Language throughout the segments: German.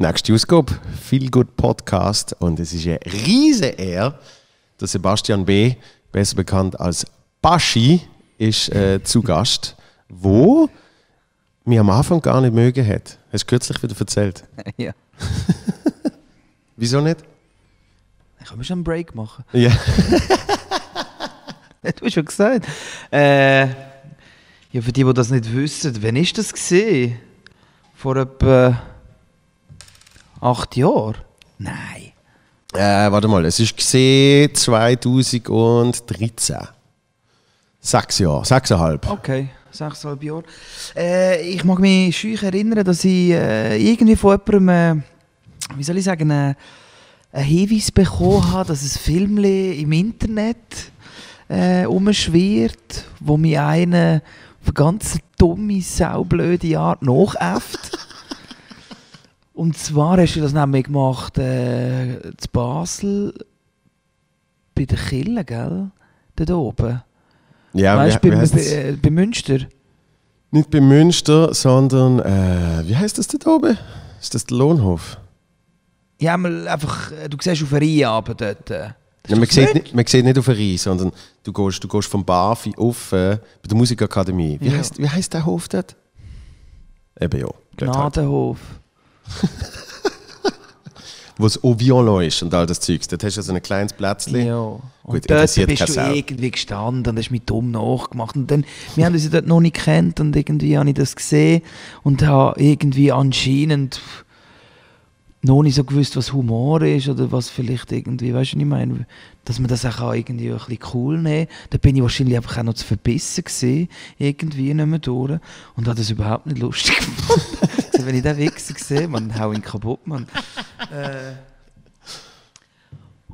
Nächste Ausgabe, Feel Good Podcast, und es ist eine riesige Ehre, dass Sebastian B., besser bekannt als Baschi, ist zu Gast, wo mich am Anfang gar nicht mögen hat. Hast du kürzlich wieder erzählt? Ja. Wieso nicht? Ich kann mir schon einen Break machen. Ja. Du hast schon gesagt. Ja, für die das nicht wissen, wann war das gewesen? Vor etwa 8 Jahren? Nein. Warte mal, es war 2013. 6 Jahre, 6,5. Okay, 6,5 Jahre. Ich mag mich schüch erinnern, dass ich irgendwie von jemandem, wie soll ich sagen, einen Hinweis bekommen habe, dass ein Film im Internet umschwirrt, wo mich einer auf eine ganz dumme, saublöde Art nachäfft. Und zwar hast du das nämlich gemacht zu Basel bei der Kille, gell? Dort oben. Ja, weißt, bei Münster. Nicht bei Münster, sondern, wie heisst das dort oben? Ist das der Lohnhof? Ja, mal einfach, du siehst auf den Rhein aber dort. Ja, man sieht nicht auf den Rhein, sondern du gehst vom Bafi auf bei der Musikakademie. Wie, ja. Wie heisst der Hof dort? Eben ja. Gnadenhof. Halt. Wo es au Violon ist und all das Zeugs. Dort hast du so ein kleines Plätzchen. Ja. Und gut, dort bist du irgendwie gestanden und hast mich dumm nachgemacht. Und dann, wir haben uns dort noch nicht gekannt und irgendwie habe ich das gesehen und habe irgendwie anscheinend noch nicht so gewusst, was Humor ist oder was vielleicht irgendwie, weißt du, was ich meine, dass man das auch irgendwie ein bisschen cool nehmen kann. Da bin ich wahrscheinlich einfach auch noch zu verbissen gewesen, irgendwie nicht mehr durch, und habe das überhaupt nicht lustig gefunden. Also, wenn ich den Wichser sehe, man hau ihn kaputt, man.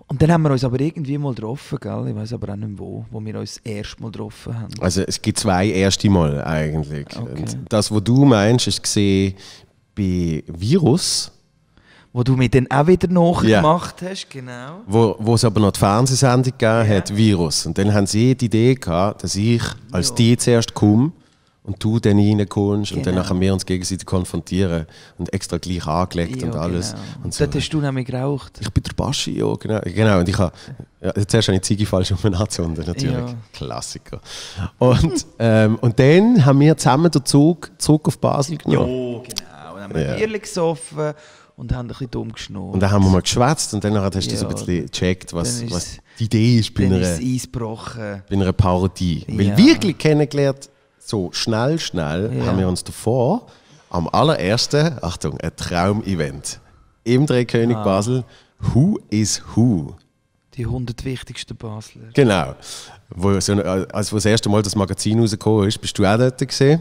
Und dann haben wir uns aber irgendwie mal getroffen, gell? Ich weiß aber auch nicht wo wir uns das erste Mal getroffen haben. Also es gibt 2 erste Mal eigentlich. Okay. Und das, was du meinst, ist gesehen bei Virus. Wo du mir dann auch wieder nachgemacht hast, genau. Wo es aber noch die Fernsehsendung gegeben hat, Virus. Und dann haben sie die Idee gehabt, dass ich als die zuerst komme und du dann reinkommst, genau. Und dann können wir uns gegenseitig konfrontieren und extra gleich angelegt, ja, und alles. Genau. Und so. Dort hast du nämlich geraucht. Ich bin der Baschi, ja, genau. Genau, und ich habe zuerst eine Ziege falsch um mich anzünden, natürlich. Ja. Klassiker. Und, und dann haben wir zusammen den Zug zurück auf Basel genommen. Ja, genau. Und haben wir Bierchen gesoffen. Und haben ein bisschen dumm geschnurrt. Und dann haben wir mal geschwätzt und danach hast du das ein bisschen gecheckt, was die Idee ist bei einer Parodie. Ja. Weil wirklich kennengelernt, so schnell, haben wir uns davor am allerersten, Achtung, ein Traum-Event im Drehkönig Basel, Who is Who? Die 100 wichtigsten Basler. Genau. Als das erste Mal das Magazin rausgekommen ist, bist du auch dort gesehen.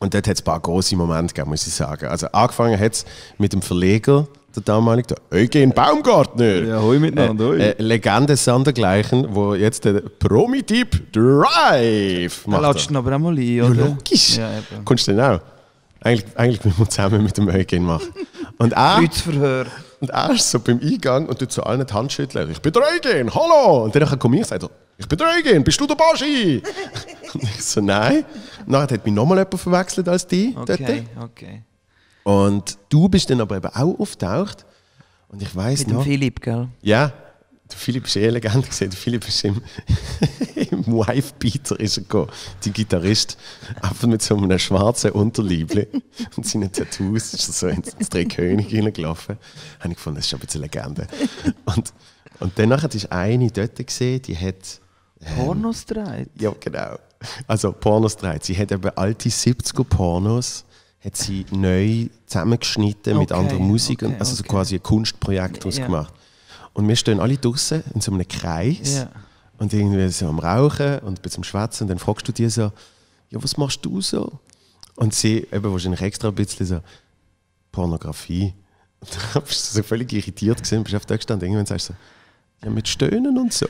Und dort hat es ein paar grosse Momente gegeben, muss ich sagen. Also angefangen hat es mit dem Verleger, der damalige, Eugen Baumgartner. Ja, hoi miteinander, hoi. Legende sondergleichen, wo jetzt der Promi-Typ Drive macht. Da latscht ihn aber auch mal ein, oder? Ja, logisch. Ja, kannst du den auch. Eigentlich müssen wir zusammen mit dem Eugen machen. Und Kreuzverhör. Und er ist so beim Eingang und tut so allen die Hand schütteln. Ich bin der Eugen, hallo! Und dann komme ich und sage, ich bin der Eugen, bist du der Baschi? Und ich so, nein. Nachher hat mich nochmal jemand verwechselt als die. Okay, dort. Okay. Und du bist dann aber eben auch aufgetaucht. Und ich weiss noch... Mit dem Philipp, gell? Ja. Der Philipp ist eh Legende gesehen. Der Philipp ist im Wife-Beater gekommen. Der Gitarrist. Einfach mit so einem schwarzen Unterliebli und seinen Tattoos. Ist so ins Drehkönig hineingelaufen. Da habe ich gefunden, das ist ein bisschen Legende. Und danach war eine dort gesehen, die hat... Pornos dreht? Ja, genau. Also Pornos dreht. Sie hat eben alte 70er Pornos hat sie neu zusammengeschnitten mit anderer Musik. Okay, also so quasi ein Kunstprojekt daraus gemacht. Und wir stehen alle draußen in so einem Kreis und irgendwie so am Rauchen und ein bisschen am Schwätzen. Und dann fragst du die so, ja, was machst du so? Und sie eben wahrscheinlich extra ein bisschen so, Pornografie. Und dann bist du so völlig irritiert gewesen, bist auf der gestanden und irgendwann sagst du so, ja, mit Stöhnen und so.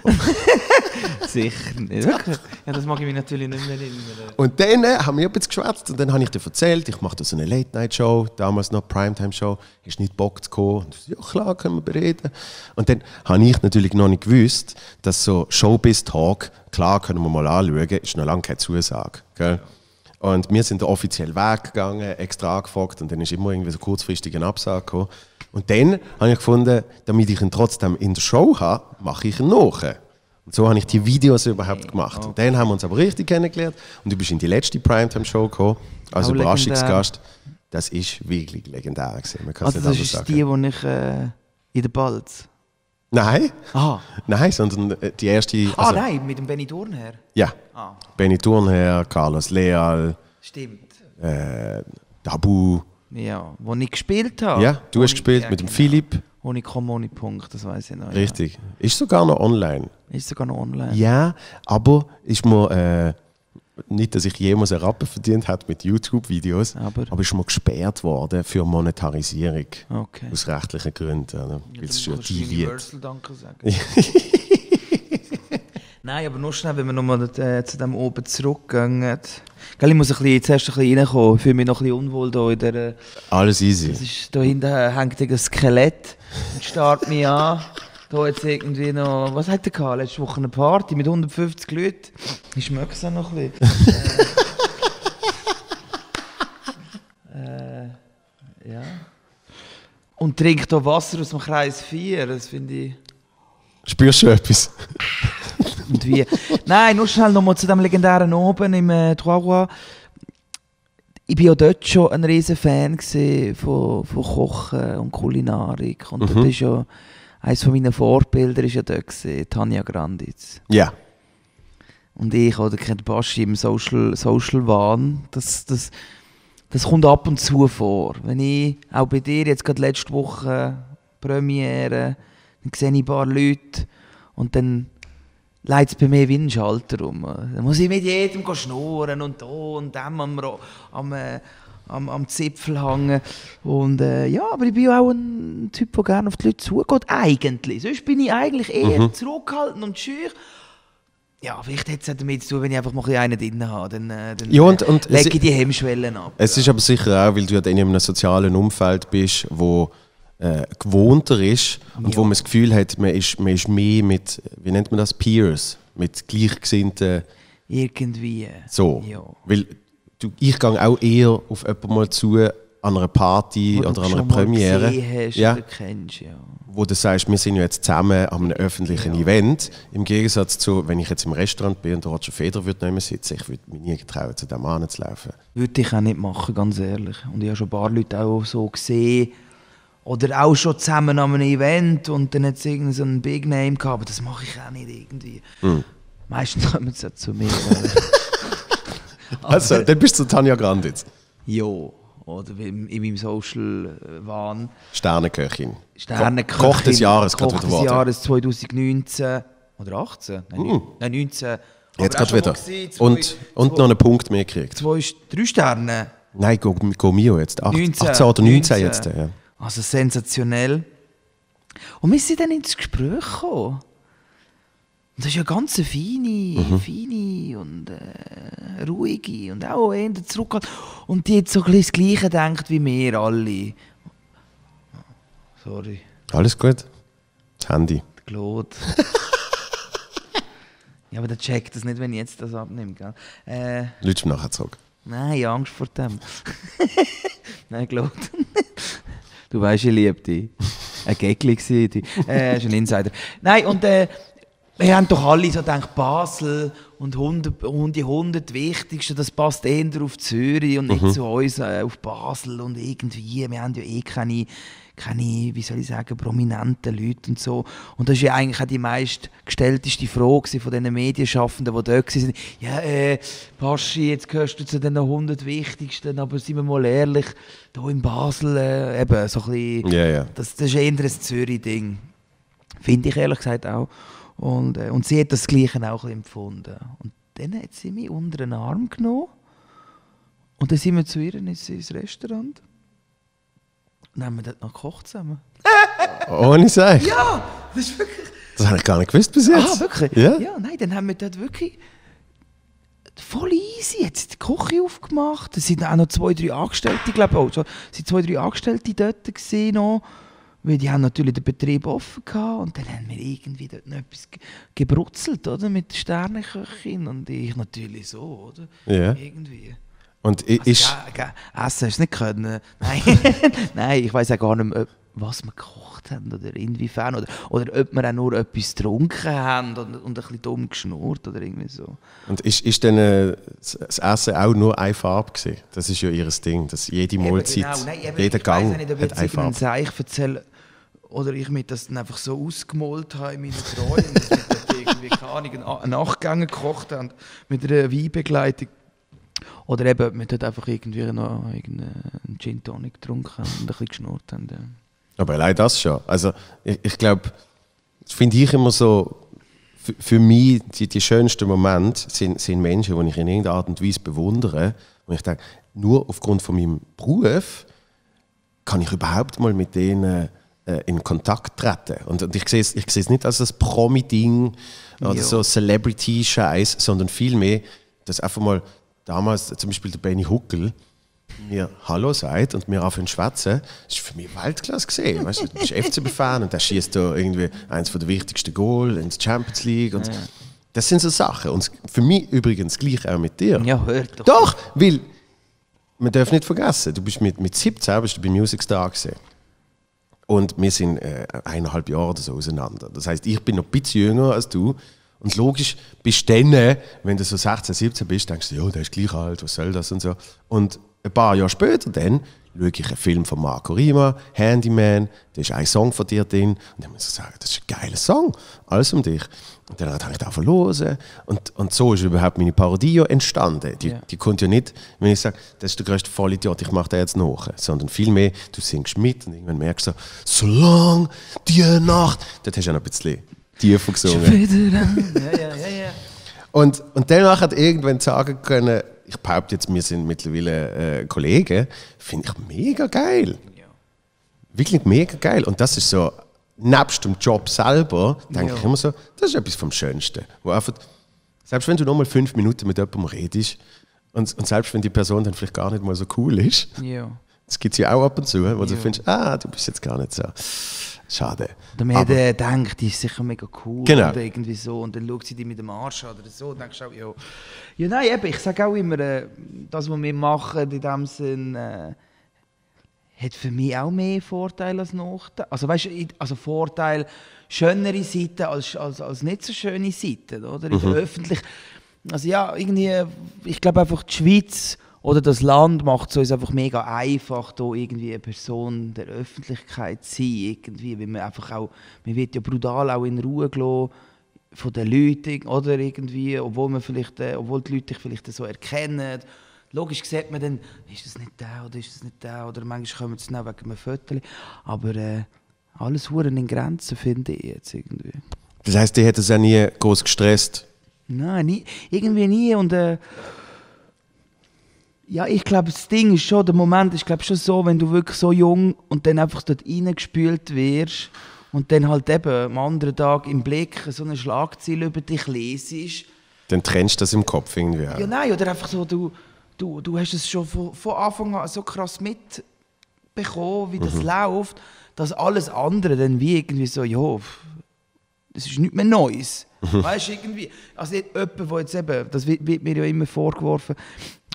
Sicher nicht. Wirklich? Ja, das mag ich mich natürlich nicht mehr erinnern. Und dann haben wir etwas geschwätzt und dann habe ich dir erzählt, ich mache da so eine Late-Night-Show, damals noch Primetime-Show, hast nicht Bock zu kommen? Und so, ja klar, können wir bereden. Und dann habe ich natürlich noch nicht gewusst, dass so Showbiz-Talk, klar können wir mal anschauen, ist noch lange keine Zusage. Gell? Und wir sind da offiziell weggegangen, extra angefragt, und dann ist immer irgendwie so kurzfristig ein Absage gekommen. Und dann habe ich gefunden, damit ich ihn trotzdem in der Show habe, mache ich ihn noch. Und so habe ich die Videos überhaupt gemacht. Okay. Und dann haben wir uns aber richtig kennengelernt. Und du bist in die letzte Primetime-Show gekommen, als Überraschungsgast. Das ist wirklich legendär gewesen. Man kann also das nicht ist die ich in der Balz? Nein. Aha. Nein, sondern die erste... Ah also, nein, mit dem Benny Thurnherr? Ja. Ah. Benny Thurnherr, Carlos Leal. Stimmt. Tabu. Ja, wo ich gespielt habe. Ja, du hast gespielt mit dem Philipp. Ohne Komma, ohne Punkt, das weiß ich noch. Richtig. Ja. Ist sogar noch online. Ist sogar noch online. Ja, aber ist mir... nicht, dass ich jemals einen Rappen verdient habe mit YouTube-Videos, aber ist mal gesperrt worden für Monetarisierung. Okay. Aus rechtlichen Gründen. Oder? Ja, weil es schon Universal Danke sagen. Nein, aber nur schnell, wenn wir nochmal zu dem oben zurückgehen. Gell, ich muss zuerst ein bisschen reinkommen, ich fühle mich noch ein bisschen unwohl hier in dieser... Alles easy. Da hinten hängt ein Skelett und starrt mich an. Da jetzt irgendwie noch, was hat er letzte Woche eine Party mit 150 Leuten. Ich schmecke es auch noch ein bisschen. Ja. Und trinkt hier Wasser aus dem Kreis 4, das finde ich... Spürst du etwas? Und wie? Nein, nur schnell nochmal zu dem legendären Oben im Trois-Rois. Ich war ja dort schon ein riesen Fan von Kochen und Kulinarik. Und dort ist ja... Eines meiner Vorbilder war ja dort, Tanja Grandits. Ja. Yeah. Und ich, oder kennt Baschi im Social-Wahn, das kommt ab und zu vor. Wenn ich, auch bei dir, jetzt gerade letzte Woche, Premiere, dann sehe ich ein paar Leute und dann leidet es bei mir wie ein Schalter um. Dann muss ich mit jedem schnurren und da und dem am Zipfel hängen. Und ja, aber ich bin auch ein Typ, der gerne auf die Leute zugeht, eigentlich. Sonst bin ich eigentlich eher zurückhaltend und scheu. Ja, vielleicht hat es damit zu tun, wenn ich einfach mal einen drin habe, dann ja, und lege ich die Hemmschwellen ab. Es ist aber sicher auch, weil du ja dann in einem sozialen Umfeld bist, wo gewohnter ist und wo man das Gefühl hat, man ist mehr mit, wie nennt man das, Peers, mit Gleichgesinnten. Irgendwie. So, ja. Weil, ich gehe auch eher auf jemanden mal zu, an einer Party oder an einer Premiere, hast, ja, oder kennst, ja. Wo du sagst, wir sind ja jetzt zusammen an einem öffentlichen Event. Im Gegensatz zu, wenn ich jetzt im Restaurant bin und Roger Federer würde nicht mehr sitzen, ich würde mich nie getrauen, zu dem Mann zu laufen. Würde ich auch nicht machen, ganz ehrlich. Und ich habe schon ein paar Leute auch so gesehen. Oder auch schon zusammen an einem Event und dann hat es irgendeinen so Big Name gehabt. Aber das mache ich auch nicht irgendwie. Hm. Meistens kommen sie ja zu mir. Also, dann bist du Tanja Granditz. Ja, oder in meinem Social-Wahn. Sternenköchin. Koch des Jahres, gerade wieder. Koch des Jahres 2019 oder 18? Nein, 19. Jetzt gerade wieder. Und noch einen Punkt mehr gekriegt. 3 Sterne. Nein, Go Mio jetzt. 18 oder 19 jetzt. Ja. Also sensationell. Und wir sind dann ins Gespräch gekommen. Das ist ja ganz feine und ruhige und auch eher zurückgehalten. Und die jetzt so ein bisschen das Gleiche denkt wie wir alle. Sorry. Alles gut. Das Handy. Der Claude. Ja, aber der checkt das nicht, wenn ich jetzt das abnehme. Gell? Lütsch mir nachher zurück. Nein, ich habe Angst vor dem. Nein, Claude. Du weißt, ich liebe dich. Ein Gegli war. Ist ein Insider. Nein, und wir haben doch alle so gedacht, Basel und die 100 Wichtigsten, das passt eher auf Zürich und nicht zu uns auf Basel und irgendwie. Wir haben ja eh keine, wie soll ich sagen, prominenten Leute und so. Und das war ja eigentlich auch die meistgestellteste Frage von den Medienschaffenden, die dort waren. Ja, Baschi, jetzt gehörst du zu den 100 Wichtigsten, aber seien wir mal ehrlich, hier in Basel, eben, so ein bisschen, das ist eher ein Zürich-Ding. Finde ich ehrlich gesagt auch. Und sie hat das Gleiche auch ein bisschen empfunden. Und dann hat sie mich unter den Arm genommen. Und dann sind wir zu ihr ins Restaurant. Und haben wir dort noch gekocht zusammen. Ohne Seich? Ja, das ist wirklich... Das habe ich gar nicht gewusst bis jetzt. Ah, wirklich? Ja, ja, nein, dann haben wir dort wirklich... Voll easy, jetzt die Küche aufgemacht. Es sind auch noch 2, 3 Angestellte, ich glaube auch. Es sind 2, 3 Angestellte dort gesehen noch. Weil die haben natürlich den Betrieb offen gehabt und dann haben wir irgendwie dort noch etwas gebrutzelt, oder? Mit der Sternenköchin und ich natürlich so, oder? Ja. Irgendwie. Und ich... Essen hast du nicht können. Nein, nein, ich weiss ja gar nicht mehr, was wir gekocht haben oder inwiefern. Oder ob wir auch nur etwas getrunken haben und ein bisschen dumm geschnurrt oder irgendwie so. Und ist dann das Essen auch nur eine Farbe gewesen? Das ist ja ihr Ding, dass jede Mahlzeit, genau. Nein, jeder Gang hat eine Farbe. Ich weiss nicht, ob ich jetzt Seich erzähle oder ich mir das dann einfach so ausgemalt habe in meinen Träumen, dass wir dort irgendwie keine Nachgänge gekocht haben mit einer Weinbegleitung. Oder eben, ob wir dort einfach irgendwie noch einen Gin Tonic getrunken haben und ein bisschen geschnurrt haben. Ja. Aber allein das schon. Also ich glaube, das finde ich immer so, für mich die schönsten Momente sind Menschen, die ich in irgendeiner Art und Weise bewundere. Und ich denke, nur aufgrund von meinem Beruf kann ich überhaupt mal mit denen in Kontakt treten. Und ich sehe es nicht als das Promi-Ding oder so Celebrity-Scheiß, sondern vielmehr, dass einfach mal damals zum Beispiel der Benny Huckel mir Hallo sagt und mir anfangen zu schwätzen, das war für mich Weltklasse gesehen. Weißt du, du bist FCB-Fan und der schießt da irgendwie eines der wichtigsten Goal in der Champions League. Und ja. Das sind so Sachen. Und für mich übrigens gleich auch mit dir. Ja, hört doch. Doch, weil man darf nicht vergessen, du bist mit 17 bist du bei Musicstar gesehen. Und wir sind 1,5 Jahre oder so auseinander. Das heisst, ich bin noch ein bisschen jünger als du. Und logisch bist du dann, wenn du so 16, 17 bist, denkst du, ja, der ist gleich alt, was soll das und so. Und ein paar Jahre später dann schaue ich einen Film von Marco Rima, Handyman, da ist ein Song von dir drin. Und dann muss ich sagen, das ist ein geiler Song, alles um dich. Und dann habe ich da verloren. Und so ist überhaupt meine Parodie entstanden. Die kommt ja nicht, wenn ich sage, das ist der größte Vollidiot, ich mache da jetzt nach. Sondern vielmehr, du singst mit und irgendwann merkst du so, solange die Nacht, dort hast du ja noch ein bisschen... Tiefer gesungen. Ja. Und danach hat irgendwann sagen können, ich behaupte jetzt, wir sind mittlerweile Kollegen, finde ich mega geil. Ja. Wirklich mega geil. Und das ist so, nebst dem Job selber, denke ich immer so, das ist etwas vom Schönsten. Wo einfach, selbst wenn du nochmal 5 Minuten mit jemandem redest und selbst wenn die Person dann vielleicht gar nicht mal so cool ist, das gibt es ja auch ab und zu, wo du findest, ah, du bist jetzt gar nicht so. Schade. Oder man denkt, die ist sicher mega cool. Genau. Oder irgendwie so. Und dann schaut sie dich mit dem Arsch an oder so. Und denkst auch, ja. Ja, nein, eben, ich sage auch immer, das, was wir machen, in dem Sinn, hat für mich auch mehr Vorteile als Nachteile. Also, weißt du, also Vorteil, schönere Seiten als nicht so schöne Seiten. Oder? In der Öffentlichkeit. Also, ja, irgendwie, ich glaube einfach, die Schweiz oder das Land macht es uns einfach mega einfach, da irgendwie eine Person der Öffentlichkeit zu sein, irgendwie, weil man einfach auch, man wird ja brutal auch in Ruhe gelassen von den Leuten, oder irgendwie, obwohl die Leute dich vielleicht so erkennen. Logisch sieht man dann, ist das nicht da oder ist das nicht da, oder manchmal kommen sie dann wegen einem Foto, aber alles Huren in Grenzen, finde ich jetzt irgendwie. Das heisst, die hat es auch nie groß gestresst? Nein, nie, irgendwie nie und ja, ich glaube, das Ding ist schon, der Moment ist glaube schon so, wenn du wirklich so jung und dann einfach dort reingespült wirst und dann halt eben am anderen Tag im Blick so eine Schlagzeile über dich lesest. Dann trennst du das im Kopf irgendwie auch. Ja, nein, oder einfach so, du hast es schon von Anfang an so krass mitbekommen, wie das läuft, dass alles andere dann wie irgendwie so, ja, das ist nichts mehr Neues. Weißt du, irgendwie, also nicht jemand, der jetzt eben, das wird mir ja immer vorgeworfen,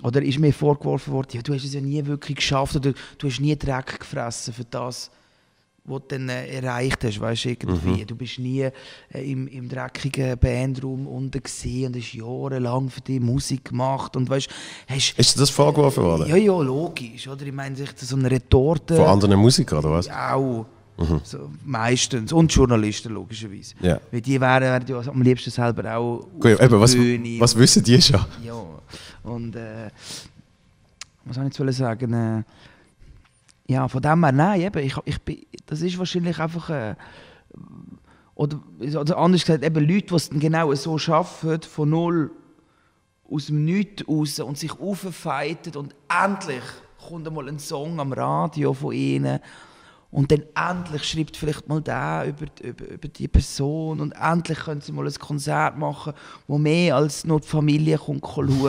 oder ist mir vorgeworfen worden, ja, du hast es ja nie wirklich geschafft oder du hast nie Dreck gefressen für das, was du dann erreicht hast, weißt du, irgendwie. Du bist nie im dreckigen Bandraum unten gesehen und hast jahrelang für dich Musik gemacht und weißt, ist dir das vorgeworfen worden? Ja, logisch, oder? Ich meine, so eine Retorte... Von anderen Musikern, oder was? Auch. So, meistens. Und Journalisten, logischerweise. Yeah. Weil die wären ja am liebsten selber auch auf der Bühne. Was wissen die schon? Ja. Und was wollte ich jetzt sagen? Ja, von dem her, nein, eben, ich bin, das ist wahrscheinlich einfach... oder anders gesagt, eben Leute, die es dann genau so schaffen, von null aus dem Nichts raus und sich auffeiten und endlich kommt einmal ein Song am Radio von ihnen. Und dann endlich schreibt vielleicht mal der über die Person und endlich können sie mal ein Konzert machen, wo mehr als nur die Familie kommt schauen.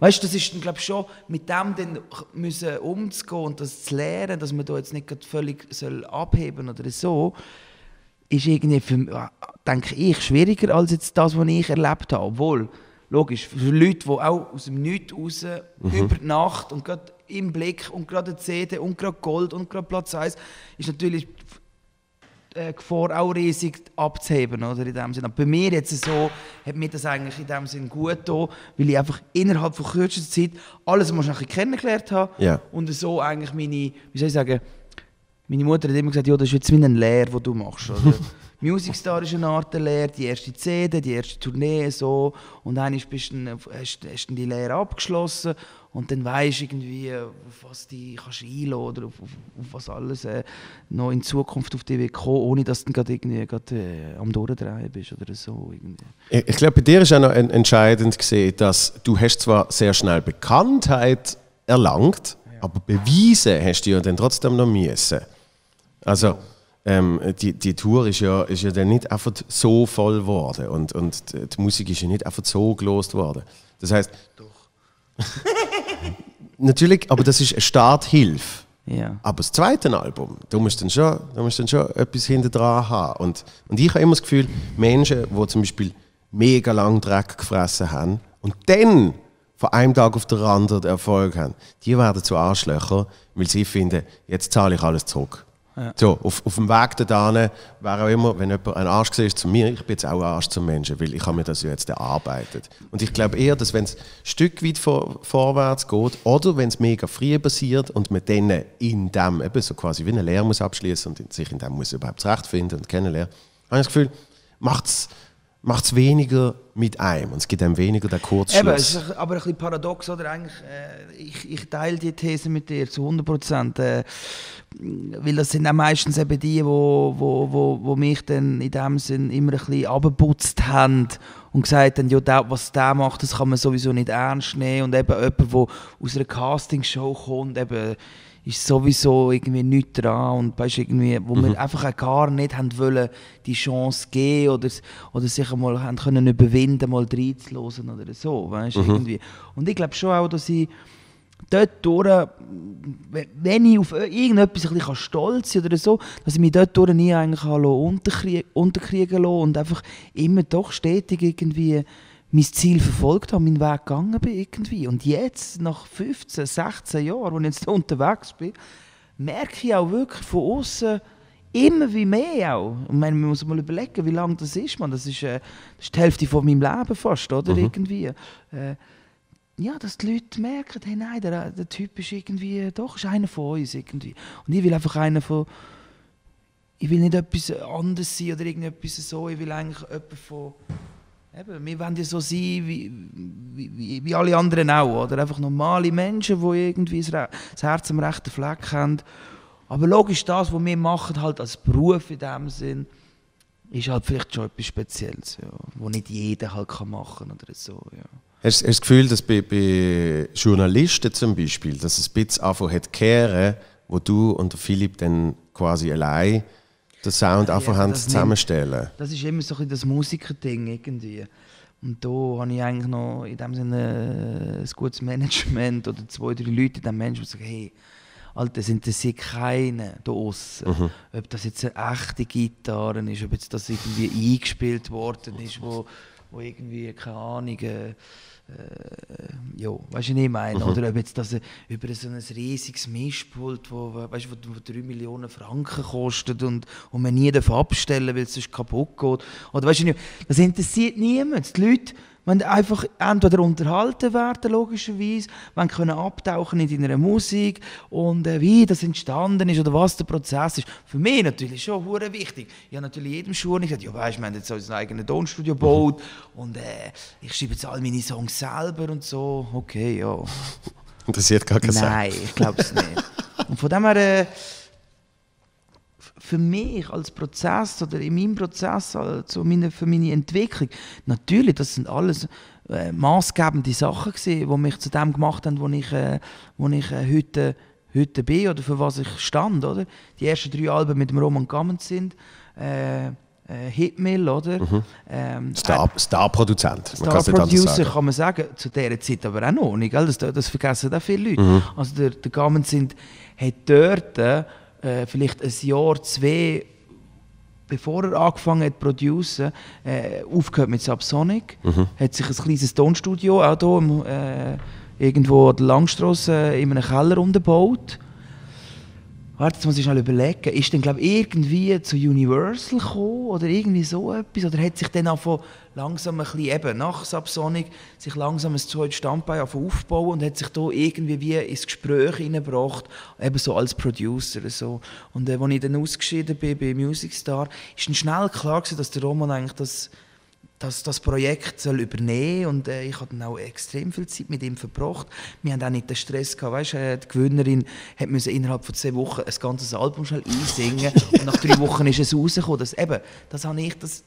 Weißt du, das ist dann glaube ich schon, mit dem dann müssen umzugehen und das zu lernen, dass man da jetzt nicht völlig abheben oder so, ist irgendwie, für, denke ich, schwieriger als jetzt das, was ich erlebt habe. Obwohl, logisch, für Leute, die auch aus dem Nichts raus, über die Nacht und gerade im Blick und gerade eine CD und gerade Gold und gerade Platz 1, ist natürlich die Gefahr auch riesig abzuheben, oder, in dem Sinne. Bei mir jetzt so, hat mir das eigentlich in dem Sinne gut getan, weil ich einfach innerhalb von kürzester Zeit alles ein bisschen kennengelernt habe, yeah, und so eigentlich meine, wie soll ich sagen, meine Mutter hat immer gesagt, ja, das ist jetzt wie eine Lehre, die du machst. Also, Musicstar ist eine Art der Lehre, die erste CD, die erste Tournee, so. Und dann hast du die Lehre abgeschlossen und dann weisst du irgendwie, auf was du kannst einlassen oder auf was alles noch in Zukunft auf dich kommen, ohne dass du gerade irgendwie am Durchdrehen bist oder so. Irgendwie. Ich glaube, bei dir ist auch noch entscheidend gesehen, dass du hast zwar sehr schnell Bekanntheit erlangt, ja, aber beweisen hast du ja dann trotzdem noch müssen. Also, die Tour ist ja dann nicht einfach so voll geworden und die Musik ist ja nicht einfach so gelost worden. Das heisst, doch. Natürlich, aber das ist eine Starthilfe. Ja. Aber das zweite Album, da musst du dann schon etwas hinten dran haben. Und ich habe immer das Gefühl, Menschen, die zum Beispiel mega lang Dreck gefressen haben und dann von einem Tag auf den anderen Erfolg haben, die werden zu Arschlöchern, weil sie finden, jetzt zahle ich alles zurück. Ja. So, auf dem Weg dahin wäre auch immer, wenn jemand ein Arsch war zu mir, ich bin jetzt auch ein Arsch zum Menschen, weil ich habe mir das ja jetzt erarbeitet. Und ich glaube eher, dass wenn es ein Stück weit vorwärts geht oder wenn es mega früh passiert und man dann in dem eben so quasi wie eine Lehre muss abschließen und sich in dem muss überhaupt zurechtfinden und kennenlernen, habe ich das Gefühl, macht es weniger mit einem und es gibt einem weniger den Kurzschluss. Eben, es ist aber ein bisschen paradox, oder? Eigentlich, ich teile die These mit dir zu 100%. Weil das sind auch meistens eben die, wo mich dann in dem Sinn immer ein bisschen runtergeputzt haben und gesagt haben, ja, was der macht, das kann man sowieso nicht ernst nehmen. Und eben jemand, der aus einer Castingshow kommt, eben, ist sowieso irgendwie nichts dran und weißt, irgendwie, wo wir einfach auch gar nicht haben wollen, die Chance geben oder sich einmal haben können überwinden, mal reinzuhören oder so, weißt, irgendwie. Und ich glaube schon auch, dass ich dort durch, wenn ich auf irgendetwas ein bisschen stolz sein kann oder so, dass ich mich dort durch nie eigentlich unterkriegen lassen und einfach immer doch stetig irgendwie mein Ziel verfolgt habe, meinen Weg gegangen bin irgendwie. Und jetzt, nach 15, 16 Jahren, als ich jetzt unterwegs bin, merke ich auch wirklich von außen immer wie mehr auch. Ich meine, man muss mal überlegen, wie lange das ist, man. Das ist die Hälfte von meinem Leben fast, oder? Irgendwie. Ja, dass die Leute merken, hey, nein, der Typ ist irgendwie, doch, ist einer von uns irgendwie. Und ich will einfach einer von... Ich will nicht etwas anderes sein oder irgendetwas so, ich will eigentlich jemanden von... Eben, wir wollen ja so sein wie alle anderen auch, oder? Einfach normale Menschen, die irgendwie das Herz am rechten Fleck haben. Aber logisch, das, was wir machen, halt als Beruf in dem Sinn, ist halt vielleicht schon etwas Spezielles, ja, was nicht jeder halt machen kann oder so. Ja. Hast du das Gefühl, dass bei Journalisten zum Beispiel, dass es ein bisschen angefangen hat zu kehren, wo du und Philipp dann quasi allein den Sound einfach zusammenstellen? Das ist immer so ein bisschen das Musiker-Ding irgendwie. Und da habe ich eigentlich noch in dem Sinne ein gutes Management oder 2, 3 Leute in diesem Menschen, die sagen, hey, Alter, sind das keine da aussen. Ob das jetzt eine echte Gitarre ist, ob jetzt das irgendwie eingespielt worden ist, wo irgendwie, keine Ahnung, ja, weißt du, was ich meine? Oder ob jetzt das über so ein riesiges Mischpult, wo 3 Millionen Franken kostet und man nie abstellen darf, weil es sonst kaputt geht. Oder weißt du, das interessiert niemand. Die Leute wollen einfach entweder unterhalten werden, logischerweise, wollen können abtauchen in deiner Musik und wie das entstanden ist oder was der Prozess ist. Für mich natürlich schon hure wichtig. Ich habe natürlich jedem Schuh gesagt, ja weisst, wir haben jetzt unser eigenes Tonstudio gebaut und ich schreibe jetzt all meine Songs selber und so. Okay, ja. Interessiert gar keinen Sinn. Nein, ich glaube es nicht. Und von dem her, für mich als Prozess oder in meinem Prozess also für meine Entwicklung, natürlich, das sind alles maßgebende Sachen gewesen, die mich zu dem gemacht haben, wo ich heute bin oder für was ich stand, oder? Die ersten 3 Alben mit dem Roman Camenzind, Hitmill, oder? Star-Produzent. Star-Producer kann man sagen, zu dieser Zeit aber auch noch nicht, gell? Das vergessen auch viele Leute. Also der Camenzind hat dort vielleicht 1 Jahr, 2 bevor er angefangen hat zu produzieren, aufgehört mit Subsonic. Hat sich ein kleines Tonstudio auch hier irgendwo an der Langstrasse in einem Keller umgebaut. Warte, jetzt muss ich schnell überlegen. Ist dann, glaube ich, irgendwie zu Universal gekommen oder irgendwie so etwas? Oder hat sich dann auch langsam ein bisschen, eben nach Subsonic, sich langsam ein zweites Standbein aufbauen und hat sich da irgendwie wie ins Gespräch hineingebracht, eben so als Producer. So. Und als ich dann ausgeschieden bin bei Musicstar, ist dann schnell klar gewesen, dass der Roman eigentlich das Projekt übernehmen soll. Und ich habe dann auch extrem viel Zeit mit ihm verbracht. Wir hatten auch nicht den Stress gehabt. Weißt, die Gewinnerin musste innerhalb von 2 Wochen ein ganzes Album schnell einsingen. Und nach 3 Wochen ist es rausgekommen. Das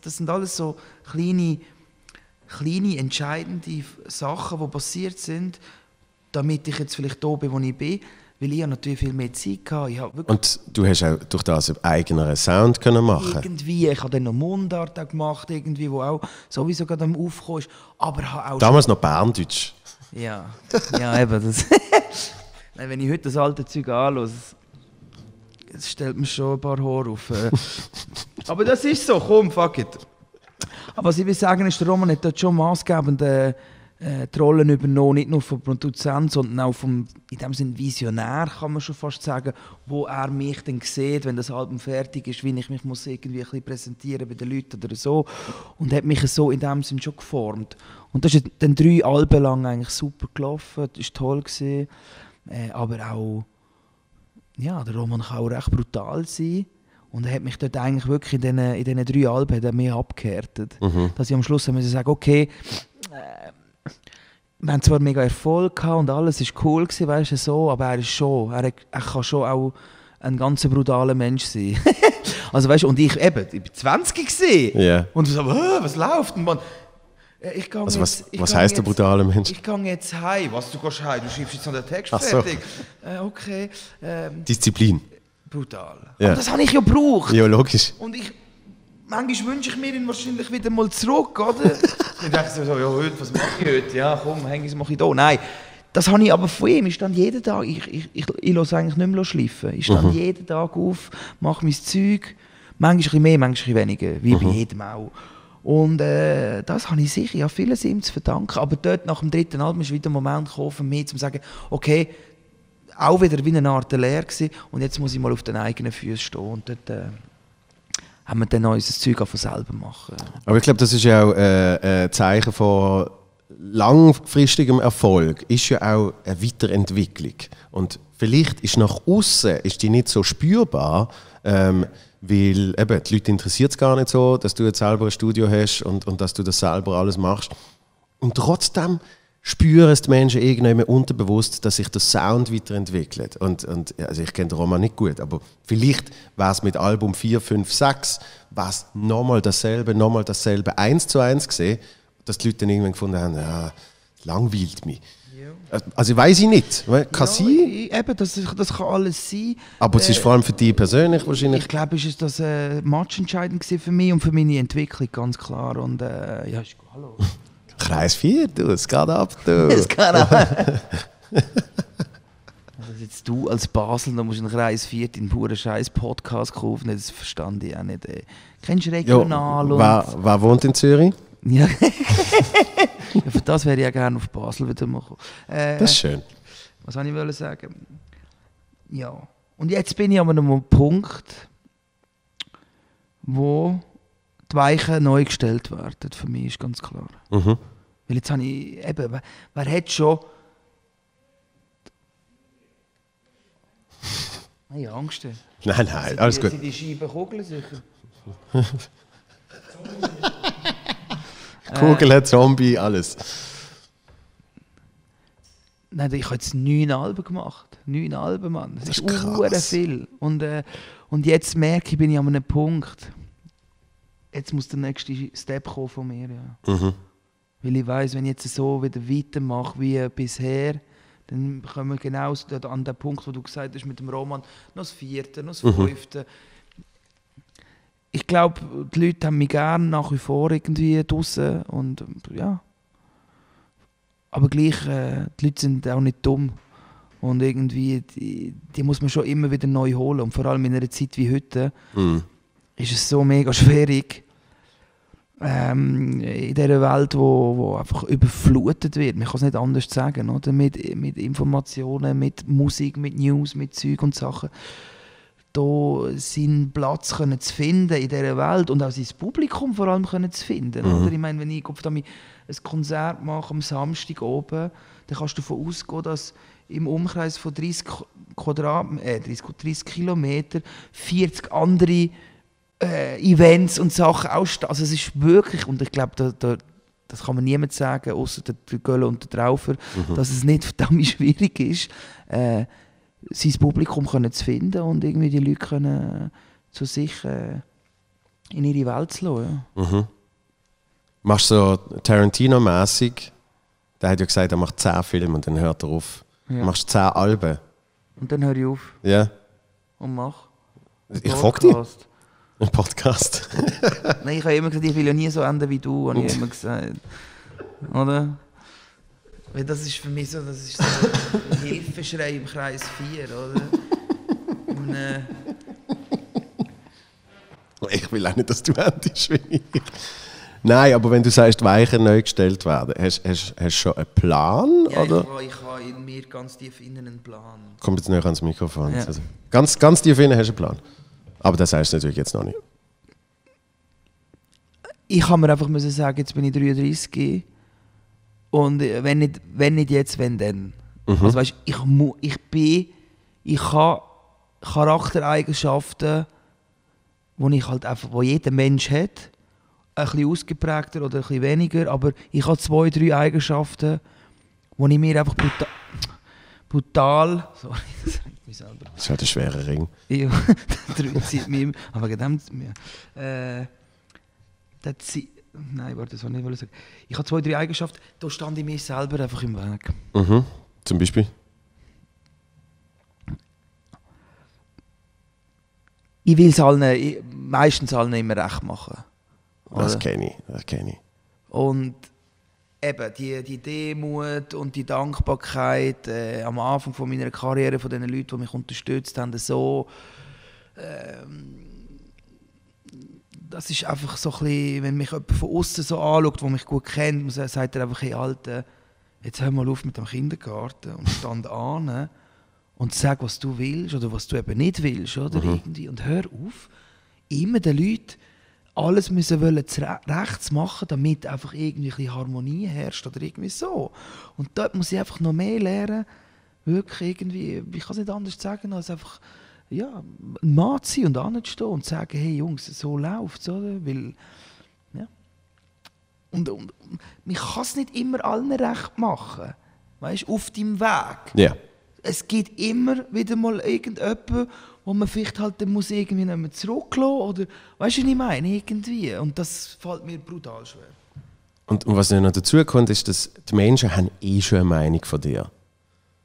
sind alles so kleine entscheidende Sachen, die passiert sind, damit ich jetzt vielleicht da bin, wo ich bin. Weil ich natürlich viel mehr Zeit hatte. Und du hast auch durch das einen eigenen Sound machen können? Irgendwie. Ich habe dann noch Mundart gemacht, irgendwie, wo auch sowieso gerade am Aufkommen ist. Aber auch damals noch Berndeutsch. Ja, ja eben. Das wenn ich heute das alte Zeug anschaue, das stellt mir schon ein paar Haare auf. Aber das ist so, komm, fuck it. Aber was ich will sagen ist, der Roman hat dort schon maßgebend die Rollen übernommen, nicht nur vom Produzenten, sondern auch vom, in dem Sinne, Visionär, kann man schon fast sagen, wo er mich dann sieht, wenn das Album fertig ist, wie ich mich muss irgendwie ein bisschen präsentieren bei den Leuten oder so. Und hat mich so in dem Sinne schon geformt. Und das ist dann 3 Alben lang eigentlich super gelaufen, das war toll gewesen. Aber auch, ja, der Roman kann auch recht brutal sein. Und er hat mich dort eigentlich wirklich in diesen 3 Alben hat er mich abgehärtet. Dass ich am Schluss sagen, okay, wir haben zwar mega Erfolg gehabt und alles ist cool gewesen, weißt du, so, aber er kann schon auch ein ganz brutaler Mensch sein. Also weißt du, und ich war 20 gewesen. Yeah. Und so, was läuft denn, Mann? Was heisst der brutale Mensch? Ich gehe jetzt heim. Was, du gehst heim? Du schreibst jetzt noch den Text fertig. So. Okay. Disziplin. Brutal. Yeah. Aber das habe ich ja gebraucht. Ja, logisch. Und manchmal wünsche ich mir ihn wahrscheinlich wieder mal zurück, oder? Dann denke ich so, ja, heute, was mache ich heute? Ja, komm, hänge ich es mal hier. Nein, das habe ich aber von ihm. Ich stand jeden Tag, ich lasse eigentlich nicht mehr schleifen. Ich stand jeden Tag auf, mache mein Zeug. Manchmal ein bisschen mehr, manchmal ein bisschen weniger, wie bei jedem auch. Und das habe ich sicher, ja, vieles ihm zu verdanken. Aber dort nach dem 3. Album ist wieder ein Moment gekommen für mich, um zu sagen, okay, auch wieder wie eine Art Lehr gewesen, und jetzt muss ich mal auf den eigenen Füßen stehen. Und dort, haben wir dann unser Zeug von selber machen. Aber ich glaube, das ist ja auch ein Zeichen von langfristigem Erfolg. Ist ja auch eine Weiterentwicklung. Und vielleicht ist nach außen die nicht so spürbar, weil eben, die Leute interessiert es gar nicht so, dass du jetzt selber ein Studio hast und dass du das selber alles machst. Und trotzdem spüren die Menschen irgendwie unterbewusst, dass sich der Sound weiterentwickelt. Und also ich kenne den Roman nicht gut, aber vielleicht wäre es mit Album 4, 5, 6 nochmal dasselbe, 1:1 gesehen, dass die Leute dann irgendwann gefunden haben, ja, langweilt mich. Ja. Also weiss ich nicht, kann sein? Ja, eben, das kann alles sein. Aber es ist vor allem für dich persönlich wahrscheinlich? Ich glaube, es war das matchentscheidend für mich und für meine Entwicklung, ganz klar. Und ja, ist gut, hallo. Kreis 4, du, es geht ab, du. Es geht ab. Also jetzt du als Basel, da musst du in Kreis 4 deinen puren Scheiß-Podcast kaufen, das verstand ich auch nicht. Ey. Kennst du regional? Jo, wer wohnt in Zürich? Ja. Ja, für das wäre ich ja gerne auf Basel wieder machen. Das ist schön. Was wollte ich sagen? Ja. Und jetzt bin ich an einem Punkt, wo die Weichen neu gestellt werden, für mich ist ganz klar. Weil jetzt habe ich eben, wer hat schon... Ich habe Angst. Nein, alles gut. Sind die Scheiben Kugeln sicher? Kugeln, Zombie, alles. Nein, ich habe jetzt 9 Alben gemacht. 9 Alben, Mann. Das ist krass. Viel. Und jetzt merke ich, bin ich an einem Punkt. Jetzt muss der nächste Step kommen von mir. Ja. Weil ich weiss, wenn ich jetzt so wieder weitermache wie bisher, dann kommen wir genau an den Punkt, wo du gesagt hast, mit dem Roman, noch das 4., noch das 5. Ich glaube, die Leute haben mich gerne nach wie vor irgendwie draussen. Und, ja. Aber gleich, die Leute sind auch nicht dumm. Und irgendwie, die muss man schon immer wieder neu holen. Und vor allem in einer Zeit wie heute. ist es so mega schwierig in dieser Welt, wo einfach überflutet wird. Man kann es nicht anders sagen, oder? Mit Informationen, mit Musik, mit News, mit Zeug und Sachen. Da seinen Platz können zu finden in dieser Welt und auch sein Publikum vor allem können zu finden. Mhm. Oder? Ich meine, wenn ich ein Konzert mache am Samstag oben, dann kannst du davon ausgehen, dass im Umkreis von 30 Kilometern 40 andere Events und Sachen ausstehen. Also es ist wirklich, und ich glaube, das kann man niemand sagen, außer der Göller und der Traufer, dass es nicht verdammt schwierig ist, sein Publikum können zu finden und irgendwie die Leute können zu sich in ihre Welt zu lassen. Ja. Mhm. Machst du so Tarantino-mässig? Der hat ja gesagt, er macht 10 Filme und dann hört er auf. Ja. Du machst 10 Alben. Und dann höre ich auf. Ja. Yeah. Und mach. Ich frag dich. Ein Podcast. Nein, ich habe immer gesagt, ich will ja nie so enden wie du, habe ich immer gesagt. Oder? Weil das ist für mich so, das ist so ein Hilfeschrei im Kreis 4, oder? Und, ich will auch nicht, dass du endest wie ich. Nein, aber wenn du sagst, Weichen neu gestellt werden, hast du schon einen Plan? Ja, oder? Ich habe in mir ganz tief innen einen Plan. Kommt jetzt näher ans Mikrofon. Ja. Also, ganz tief innen hast du einen Plan. Aber das heißt natürlich jetzt noch nicht. Ich habe mir einfach sagen, jetzt bin ich 33. Und wenn nicht jetzt, wenn dann. Mhm. Also weißt, ich habe Charaktereigenschaften, die ich halt einfach, wo jeder Mensch hat. Ein bisschen ausgeprägter oder ein bisschen weniger, aber ich habe 2, 3 Eigenschaften, die ich mir einfach brutal. Sorry, das regt mich selber. Das ist halt ein schwerer Ring. Ja, der zieht mich immer. Aber gedämmt mir. Nein, warte, das wollte ich nicht sagen. Ich habe 2, 3 Eigenschaften, da stand ich mir selber einfach im Weg. Mhm. Zum Beispiel? Ich will es meistens allen immer recht machen. Das kenne ich, das kenne ich. Und eben die Demut und die Dankbarkeit am Anfang von meiner Karriere, von den Leuten, die mich unterstützt haben, so, das ist einfach so ein bisschen, wenn mich jemand von außen so anschaut, der mich gut kennt, sagt er einfach, hey Alter, jetzt hör mal auf mit dem Kindergarten und stand an und sag, was du willst oder was du eben nicht willst, oder irgendwie, und hör auf, immer den Leuten alles müssen wollen rechts machen, damit einfach irgendwie Harmonie herrscht oder irgendwie so. Und dort muss ich einfach noch mehr lernen, wirklich irgendwie, ich kann es nicht anders sagen, als einfach ja, ein Mann zu sein und anzustehen und zu sagen, hey Jungs, so läuft es, oder? Weil, ja. Und man kann es nicht immer allen recht machen, weißt, auf deinem Weg. Yeah. Es gibt immer wieder mal irgendjemanden, wo man vielleicht halt dann muss irgendwie nicht mehr zurücklassen oder weißt du, was ich meine, irgendwie. Und das fällt mir brutal schwer. Und was noch dazu kommt, ist, dass die Menschen haben schon eine Meinung von dir.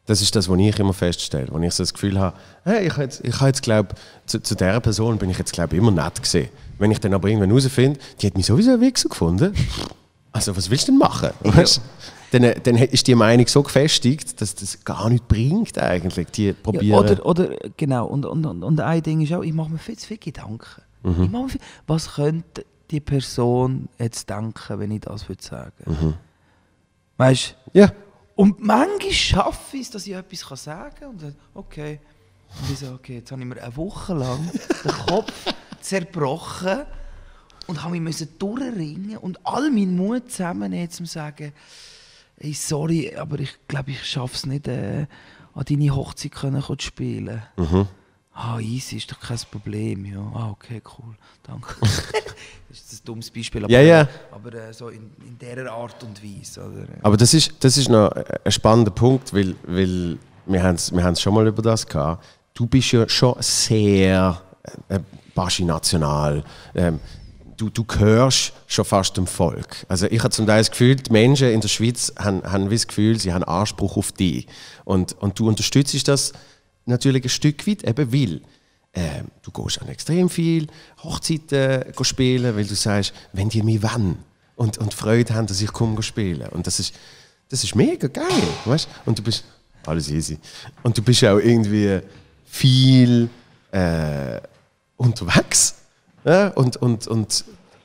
Das ist das, was ich immer feststelle, wenn ich so das Gefühl habe, hey, ich habe jetzt glaube zu dieser Person bin ich jetzt glaube immer nett gewesen. Wenn ich dann aber irgendwann herausfinde, die hat mich sowieso ein Wichser gefunden, also was willst du denn machen? Ja. Dann ist die Meinung so gefestigt, dass das gar nichts bringt eigentlich. Die probieren. Ja, oder genau, und ein Ding ist auch, ich mache mir viel zu viele Gedanken. Mhm. Ich mache mir viel, was könnte die Person jetzt denken, wenn ich das würde sagen? Mhm. Weißt du? Ja. Und manchmal schaffe ich es, dass ich etwas sagen kann und dann, okay. Und ich so, okay, jetzt habe ich mir eine Woche lang den Kopf zerbrochen und habe mich durchringen und all meinen Mut zusammennehmen, um zu sagen, hey, sorry, aber ich glaube, ich schaffe es nicht, an deine Hochzeit zu spielen. Mhm. Ah, easy, ist doch kein Problem. Ja. Ah, okay, cool, danke. Das ist ein dummes Beispiel, aber, yeah. Aber so in dieser Art und Weise. Oder? Aber das ist noch ein spannender Punkt, weil wir haben es schon mal über das gehabt. Du bist ja schon sehr Baschi-national. Du gehörst schon fast dem Volk. Also ich habe zum Teil das Gefühl, die Menschen in der Schweiz haben das Gefühl, sie haben Anspruch auf dich. Und du unterstützt das natürlich ein Stück weit, eben weil du gehst an extrem viel Hochzeiten spielen, weil du sagst, wenn die mich wollen und Freude haben, dass ich komme spielen. Und das ist mega geil, weißt? Und du bist, alles easy. Und du bist auch irgendwie viel unterwegs. Ja, und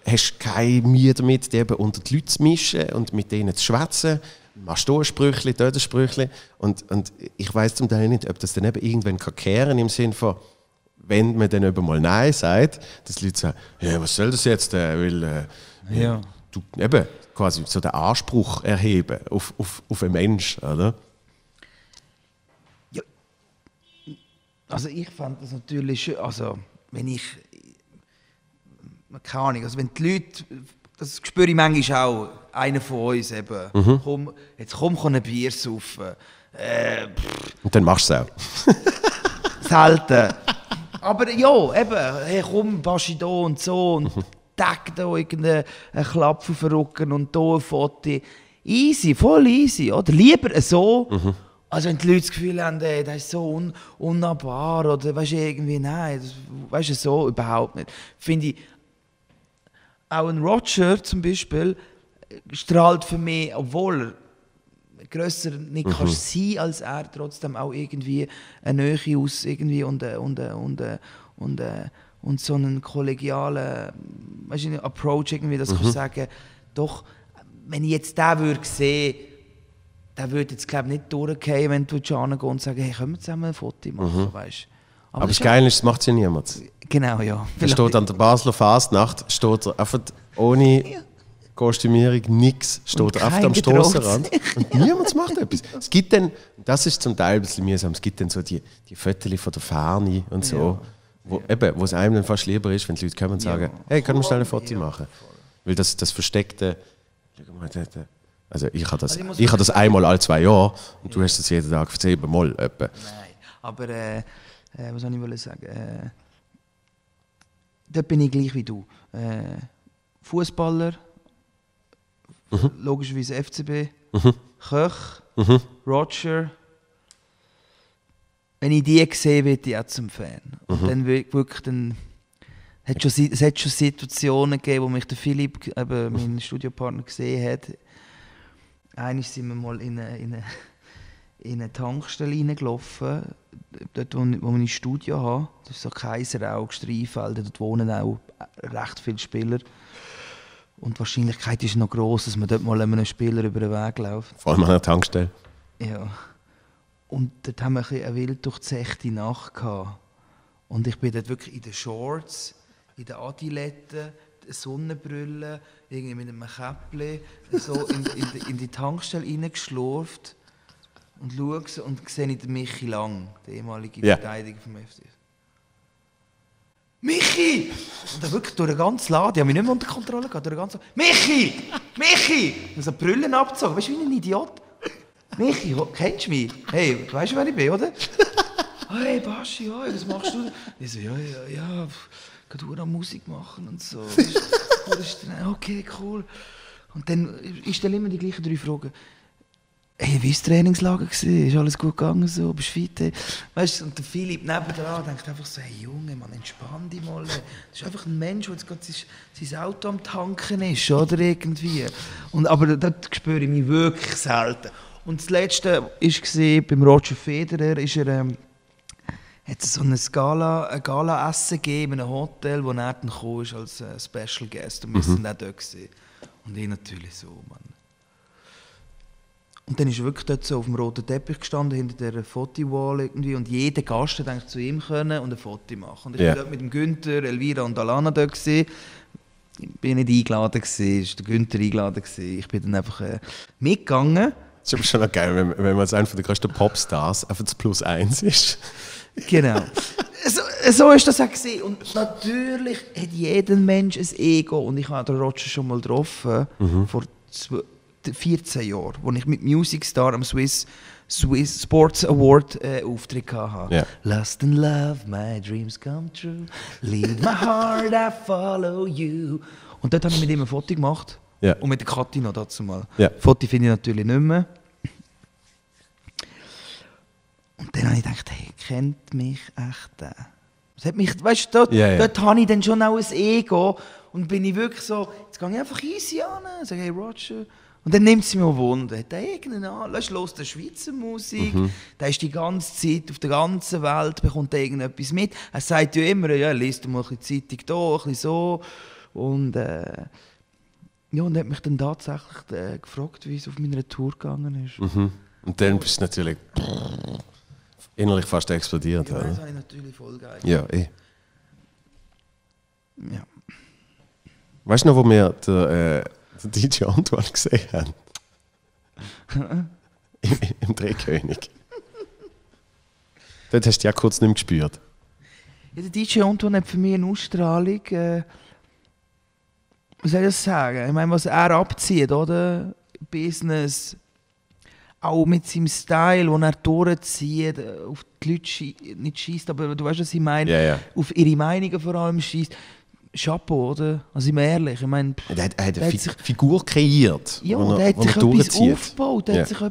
hast keine Mühe damit, die unter die Leute zu mischen und mit denen zu schwätzen. Machst du ein Sprüchli, dort ein Sprüchli. Und ich weiss zum Teil nicht, ob das dann eben irgendwann kehren kann, im Sinne von, wenn man dann eben mal Nein sagt, dass die Leute sagen, ja, was soll das jetzt, weil ja. Du eben quasi so den Anspruch erheben auf einen Menschen, oder? Ja. Also ich fand das natürlich schön, also wenn ich, keine Ahnung, also wenn die Leute, das spüre ich manchmal auch, einer von uns eben, komm, jetzt komm ein Bier saufen. Und dann machst du es auch. Selten. Aber ja, eben, hey, komm, Baschi da und so und tag da irgendeinen Klapfen verrücken und da ein Foto. Easy, voll easy, oder? Lieber so, als wenn die Leute das Gefühl haben, ey, das ist so unnahbar oder weißt du, irgendwie, nein, das, weißt du, so überhaupt nicht. Finde ich, auch ein Roger zum Beispiel strahlt für mich, obwohl er grösser nicht kann sein als er, trotzdem auch irgendwie eine Nähe aus irgendwie und so einen kollegialen, weißt du, Approach irgendwie, dass kannst du sagen, doch, wenn ich jetzt den würde sehen, der würde jetzt glaube ich nicht durchgehen, wenn du hingehst und sagst, hey, können wir zusammen ein Foto machen, weißt du. Aber das Geile ist, das macht ja niemand. Genau, ja. Da steht an der Basler Fastnacht, steht er einfach ohne Kostümierung, nichts, steht er einfach am Strassenrand und niemand macht etwas. Es gibt dann, das ist zum Teil ein bisschen mühsam, es gibt dann so die Fotos von der Ferne und so, wo es einem dann fast lieber ist, wenn die Leute kommen und sagen, hey, können wir schnell ein Foto machen? Weil das versteckte, also ich habe das einmal alle 2 Jahre und du hast das jeden Tag 7 Mal. Nein, aber was wollte ich sagen? Dort bin ich gleich wie du. Fußballer, logischerweise FCB, Köch, Roger. Wenn ich die sehe, werde ich auch zum Fan. Und dann wirklich, dann es hat schon Situationen gegeben, wo mich der Philipp, eben mein Studiopartner, gesehen hat. Einmal sind wir mal in eine Tankstelle reingelaufen, dort wo ich ein Studio habe. Das ist so Kaiseraugst, Reinfeldet, dort wohnen auch recht viele Spieler. Und die Wahrscheinlichkeit ist noch gross, dass man dort mal einem Spieler über den Weg läuft. Vor allem an der Tankstelle. Ja. Und dort haben wir eine wild durchzechte Nacht gehabt. Und ich bin dort wirklich in den Shorts, in den Adiletten, Sonnenbrille, irgendwie mit einem Käppchen, so in die Tankstelle reingeschlurft. Und schaue und sehe ich den Michi Lang, den ehemaligen Verteidiger vom FC. Michi! Und dann wirklich durch den ganzen Laden, ich habe mich nicht mehr unter Kontrolle gehabt, durch den ganzen Laden. Michi! Michi! Und so Brüllen abgezogen, weißt du, wie ein Idiot. Michi, kennst du mich? Hey, du weißt, wer ich bin, oder? Hey, Baschi, hey, was machst du? Ich so, ja, ich kann nur Musik machen und so. Okay, cool. Und dann stelle ich immer die gleichen 3 Fragen. Hey, wie war das Trainingslager? Ist alles gut gegangen? So? Bist du fit? Weißt, und der Philipp nebenan denkt einfach so, hey Junge, man, entspann dich mal. Das ist einfach ein Mensch, der jetzt gerade sein Auto am Tanken ist, oder irgendwie. Und, aber das spüre ich mich wirklich selten. Und das Letzte war, beim Roger Federer ist er, hat es so ein Gala-Essen gegeben in einem Hotel, wo er dann kam, als Special Guest. Und wir sind auch dort gewesen. Und ich natürlich so, Mann. Und dann ist er wirklich dort so auf dem roten Teppich gestanden, hinter der Fotowall irgendwie, und jeder Gast hat eigentlich zu ihm können und ein Foto machen. Und ich war dort mit dem Günther, Elvira und Alana dort. Ich war nicht eingeladen, es war der Günther eingeladen. Ich bin dann einfach mitgegangen. Das ist aber schon noch geil, wenn man als einer der größten Popstars einfach das +1 ist. Genau. So war das auch. Und natürlich hat jeder Mensch ein Ego. Und ich habe den Roger schon mal getroffen, vor 14 Jahre, als ich mit Musicstar am Swiss Sports Award Auftritt hatte. Yeah. Lust and love, my dreams come true. Lead my heart, I follow you. Und dort haben wir mit ihm ein Foto gemacht. Yeah. Und mit der Kathi noch dazu mal. Yeah. Foto finde ich natürlich nicht mehr. Und dann habe ich gedacht, hey, kennt mich echt der? Das hat mich, weißt du, dort habe ich dann schon auch ein Ego. Und bin ich wirklich so, jetzt gehe ich einfach easy an, sage, hey Roger. Und dann nimmt sie mich wunder, hat er irgendeinen an, lass los der Schweizer Musik, der ist die ganze Zeit auf der ganzen Welt, bekommt irgendetwas mit. Er sagt ja immer, ja, liest du mal ein bisschen Zeitung da, ein bisschen so. Und ja, und hat mich dann tatsächlich gefragt, wie es auf meiner Tour gegangen ist. Mhm. Und dann bist du natürlich innerlich fast explodiert. Ja, das habe ich natürlich voll geil. Ja, eh. Ja. Weißt du noch, wo wir den DJ Antoine gesehen haben? Im Drehkönig. Dort hast du ja kurz nicht mehr gespürt. Ja, der DJ Antoine hat für mich eine Ausstrahlung. Was soll ich sagen? Ich meine, was er abzieht, oder? Business. Auch mit seinem Style, den er durchzieht, auf die Leute nicht schießt, aber du weißt, was ich meine, yeah, yeah. Auf ihre Meinungen vor allem schießt. Chapeau, oder? Also ich bin ehrlich, ich meine... Er hat eine Figur kreiert, ja, wo er durchzieht. Aufgebaut, der, yeah.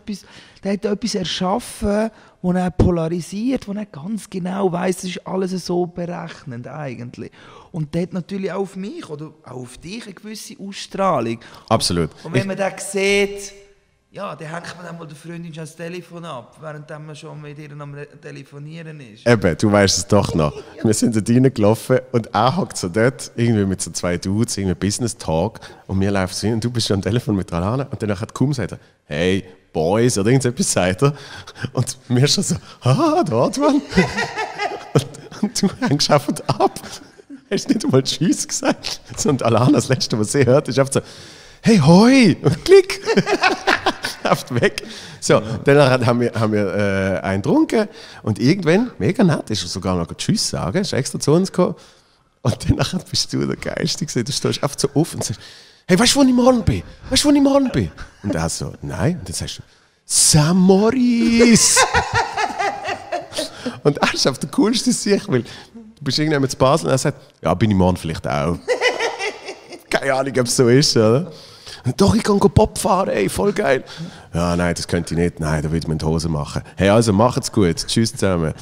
der hat etwas erschaffen, das er polarisiert, wo er ganz genau weiss, es ist alles so berechnend eigentlich. Und der hat natürlich auch auf mich oder auch auf dich eine gewisse Ausstrahlung. Absolut. Und wenn man das sieht... Ja, dann hängt man einmal der Freundin schon das Telefon ab, während man schon mit ihr am Telefonieren ist. Eben, du weißt es doch noch. Ja. Wir sind dort reingelaufen und er hockt so dort, irgendwie mit so zwei Dudes, irgendein Business Talk, und wir laufen hin und du bist schon am Telefon mit Alana und dann hat kaum gesagt, hey, Boys, oder irgendetwas sagt er. Und wir schon so, ah, da hat man. und du hängst einfach ab. Hast nicht einmal Tschüss gesagt. Und Alana, das letzte, was sie hört, ist einfach so, hey, hoi! Und klick! Weg. So, dann haben wir einen getrunken und irgendwann, mega nett, ist sogar noch Tschüss sagen, ist extra zu uns gekommen. Und dann bist du der Geiste gewesen, du stehst einfach so auf und sagst, hey, weißt du, wo ich morgen bin? Weißt du, wo ich morgen bin? Und er so, nein. Und dann sagst du, St. Moritz! Und er ist auf der coolste Sicht, weil du bist irgendwann zu Basel und er sagt, ja, bin ich morgen vielleicht auch. Keine Ahnung, ob es so ist, oder? Doch, ich kann Pop fahren, ey, voll geil. Ja, nein, das könnte ich nicht. Nein, da würde man die Hose machen. Hey, also, macht's gut. Tschüss zusammen.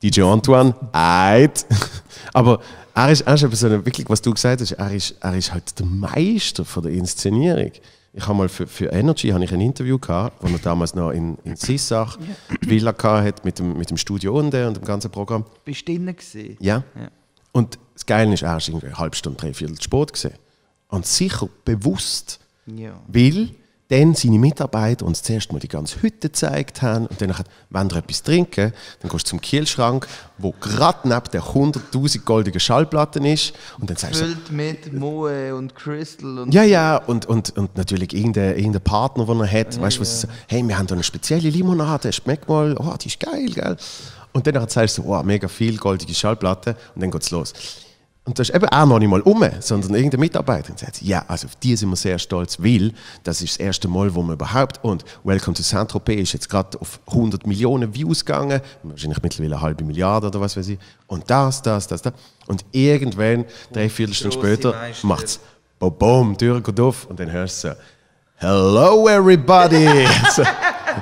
DJ Antoine, eid. Aber er ist so eine, wirklich, was du gesagt hast, er ist halt der Meister von der Inszenierung. Ich habe mal für Energy habe ich ein Interview gehabt, wo er damals noch in Sissach die Villa gehabt mit dem Studio und dem ganzen Programm. Bist du drin gesehen? Ja. Und das Geile ist, er ist irgendwie eine halbe Stunde, dreiviertel Sport gesehen. Und sicher bewusst, ja. Weil dann seine Mitarbeiter uns zuerst mal die ganze Hütte gezeigt haben und dann hat, wenn ihr etwas trinken, dann gehst du zum Kühlschrank, wo gerade neben der 100'000 goldigen Schallplatten ist und dann sagst du so, mit Moe und Crystal und... Ja, und natürlich irgendein Partner, den er hat, ja, weißt du, was ja. Hey, wir haben da eine spezielle Limonade, schmeckt mal, oh, die ist geil, gell? Und dann sagst du so, oh, mega viel goldige Schallplatten und dann geht's los. Und da ist eben auch noch nicht mal um, sondern irgendein Mitarbeiter. Und sagt, ja, also auf die sind wir sehr stolz, weil das ist das erste Mal, wo wir überhaupt, und Welcome to Saint-Tropez ist jetzt gerade auf 100 Millionen Views gegangen, wahrscheinlich mittlerweile eine halbe Milliarde oder was weiß ich, und das. Und irgendwann, 3/4 Stunde später, macht es boom, Tür geht auf, und dann hörst du so, hello everybody!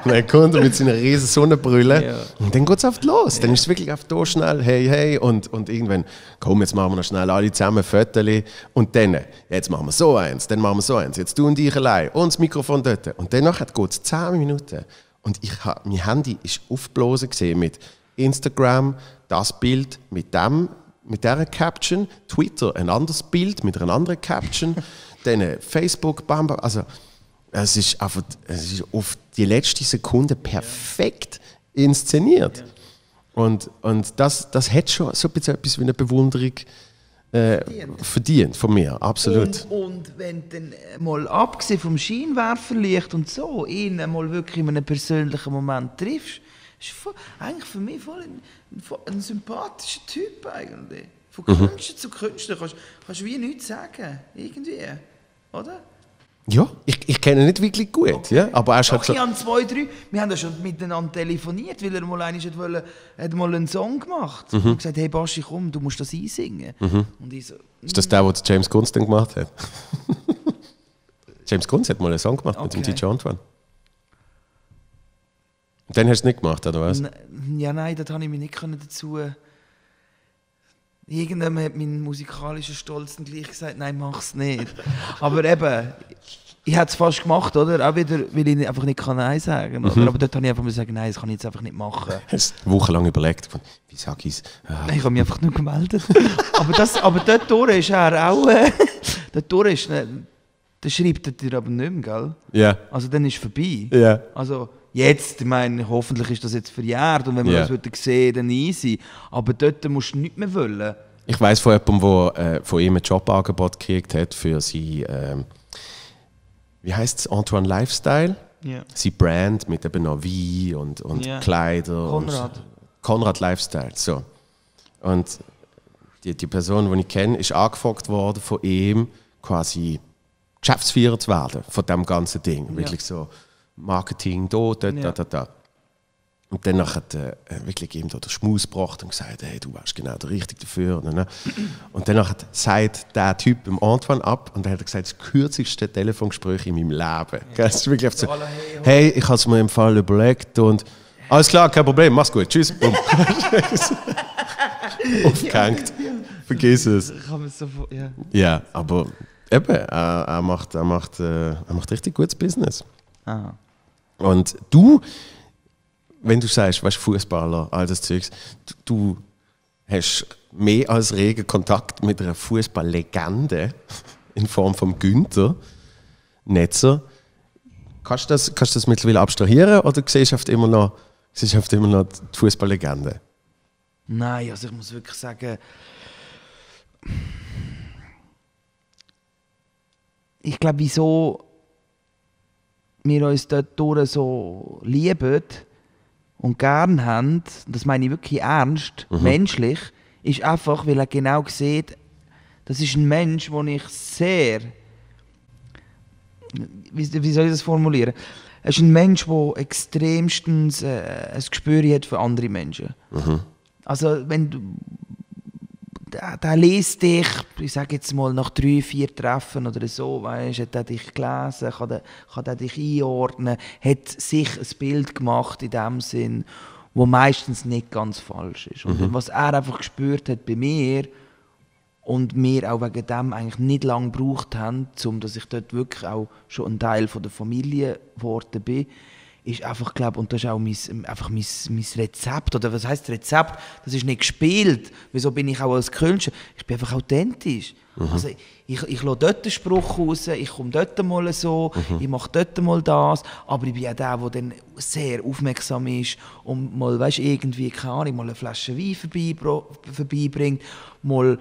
Und dann kommt er mit seiner riesen Sonnenbrille, ja. Und dann geht es oft los. Ja. Dann ist es wirklich oft da schnell, hey, und irgendwann, komm, jetzt machen wir noch schnell alle zusammen Fotos und dann, jetzt machen wir so eins, dann machen wir so eins, jetzt du und ich allein und das Mikrofon dort. Und danach geht es 10 Minuten und mein Handy ist aufgeblasen gesehen mit Instagram, das Bild mit dieser Caption, Twitter, ein anderes Bild mit einer anderen Caption, dann Facebook, bam, also... Es ist auf die letzte Sekunde perfekt inszeniert. Ja. Und das hat schon so ein bisschen etwas wie eine Bewunderung verdient von mir, absolut. Und wenn dann mal abgesehen vom Scheinwerferlicht und so, ihn mal wirklich in einem persönlichen Moment triffst, ist eigentlich für mich voll ein sympathischer Typ eigentlich. Von Künstler zu Künstler kannst du wie nichts sagen, irgendwie, oder? Ja, ich kenne ihn nicht wirklich gut, okay. Ja, aber er hat schon... Wir haben ja schon miteinander telefoniert, weil er mal einen Song gemacht und gesagt, hey Baschi, komm, du musst das einsingen. Und ich so, ist das der, was James Gunz dann gemacht hat? James Gunz hat mal einen Song gemacht mit dem DJ Antoine. Und den hast du nicht gemacht, oder was? Ja, nein, das konnte ich mich nicht dazu... Irgendjemand hat meinen musikalischen Stolz gleich gesagt, nein, mach's nicht. Aber eben, Ich hätte es fast gemacht, oder? Auch wieder, weil ich einfach nicht Nein sagen kann. Mhm. Aber dort habe ich einfach gesagt, nein, das kann ich jetzt einfach nicht machen. Hast du wochenlang überlegt, wie sage ich es? Ich habe mich einfach nicht gemeldet. aber dort durch ist er auch... dort ist... Das schreibt er dir aber nicht mehr, gell? Ja. Yeah. Also dann ist es vorbei. Ja. Yeah. Also jetzt, ich meine, hoffentlich ist das jetzt verjährt und wenn man yeah. das wieder sehen, dann easy. Aber dort musst du nichts mehr wollen. Ich weiss von jemandem, der von ihm ein Jobangebot gekriegt hat für sein... wie heisst es? Antoine Lifestyle. Yeah. Sein Brand mit eben noch Wein und yeah. Kleider. Konrad. Und Konrad Lifestyle, so. Und die Person, die ich kenne, ist angefragt worden von ihm, quasi Geschäftsführer zu werden von dem ganzen Ding. Yeah. Wirklich so Marketing, da. Und dann hat wirklich ihm da den Schmaus gebracht und gesagt, hey, du wärst genau der Richtige dafür. Und dann sagt der Typ im Antoine ab und dann hat er gesagt, das kürzeste Telefongespräch in meinem Leben. Ja. Das ist wirklich so, hey, ich habe es mir im Fall überlegt und alles klar, kein Problem, mach's gut, tschüss. Aufgehängt, vergiss es. Ja, aber eben, er macht richtig gutes Business. Aha. Und du... Wenn du sagst, weißt, Fußballer, all das Zeugs, du hast mehr als regen Kontakt mit einer Fußballlegende in Form von Günther Netzer. Kannst du das mittlerweile abstrahieren oder siehst du immer noch die Fußballlegende? Nein, also ich muss wirklich sagen, ich glaube, wieso wir uns dort so lieben und gern haben, das meine ich wirklich ernst, menschlich, ist einfach, weil er genau sieht, das ist ein Mensch, den ich sehr, wie soll ich das formulieren? Er ist ein Mensch, der extremstens ein Gespür hat für andere Menschen. Mhm. Also wenn du, der liest dich, ich sage jetzt mal, nach 3, 4 Treffen oder so, weißt, hat er dich gelesen, kann er dich einordnen, hat sich ein Bild gemacht in dem Sinn, wo meistens nicht ganz falsch ist. Und was er einfach gespürt hat bei mir und wir auch wegen dem eigentlich nicht lange gebraucht haben, um dass ich dort wirklich auch schon ein Teil von der Familie geworden bin, ist einfach, glaube, und das ist auch mein Rezept, oder was heisst Rezept? Das ist nicht gespielt. Wieso bin ich auch als Künstler? Ich bin einfach authentisch. Also ich lasse dort den Spruch raus, ich komme dort mal so, ich mache dort mal das, aber ich bin auch der, der dann sehr aufmerksam ist und mal, weißt, irgendwie, keine Ahnung, mal eine Flasche Wein vorbeibringt, mal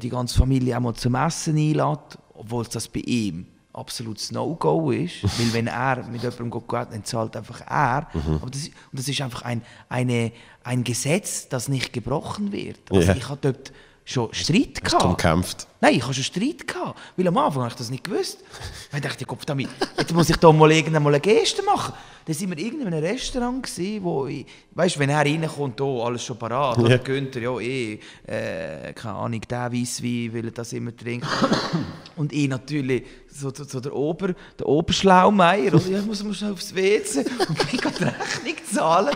die ganze Familie auch mal zum Essen einlädt, obwohl das bei ihm absolutes No-Go ist, weil wenn er mit jemandem geht, dann zahlt einfach er. Aber das ist einfach ein Gesetz, das nicht gebrochen wird. Also ich habe dort schon Streit gehabt. Nein, ich habe schon Streit gehabt, weil am Anfang habe ich das nicht gewusst. Ich dachte, Kopf damit, jetzt muss ich da mal eine Geste machen. Dann sind wir in einem Restaurant gewesen, wo ich, weißt, wenn er reinkommt, oh, alles schon parat, oder Günther, ja, keine Ahnung, der Weisswein, weil er das immer trinkt. Und ich natürlich, so der Oberschlaumeier, und ich muss schnell aufs WC und ich kann die Rechnung zahlen.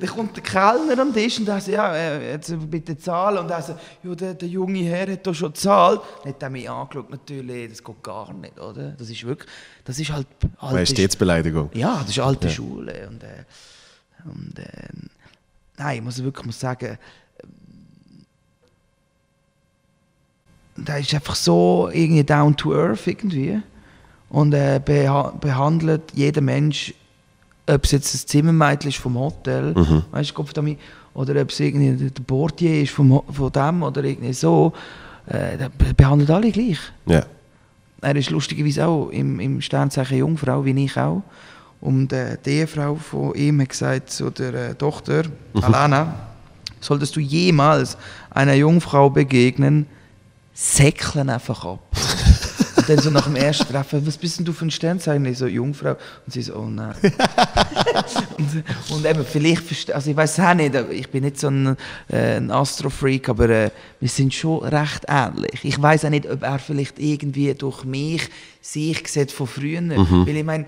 Dann kommt der Kellner am Tisch und sagt, ja, jetzt bitte zahlen. Und er sagt, ja, der junge Herr hat da schon gezahlt. Dann hat er mich angeschaut, natürlich, das geht gar nicht, oder? Das ist wirklich, das ist halt alte, weißt du, jetzt Beleidigung? Ja, das ist alte Schule. Und nein, ich muss wirklich mal sagen, der ist einfach so irgendwie down to earth irgendwie und behandelt jeden Mensch, ob es jetzt ein Zimmermädchen ist vom Hotel, weißt, oder ob es irgendwie der Portier ist von dem oder irgendwie so, der behandelt alle gleich. Yeah. Er ist lustigerweise auch im Sternzeichen Jungfrau, wie ich auch. Und die Ehefrau von ihm hat gesagt zu der Tochter, Alana, solltest du jemals einer Jungfrau begegnen, säckeln einfach ab. Und dann so nach dem ersten Treffen, was bist denn du für ein Sternzeichen? Ich so, Jungfrau. Und sie so, oh nein. und eben, vielleicht, also ich weiß auch nicht, ich bin nicht so ein Astro-Freak, aber wir sind schon recht ähnlich. Ich weiß auch nicht, ob er vielleicht irgendwie durch mich sich sieht von früher. Weil ich meine,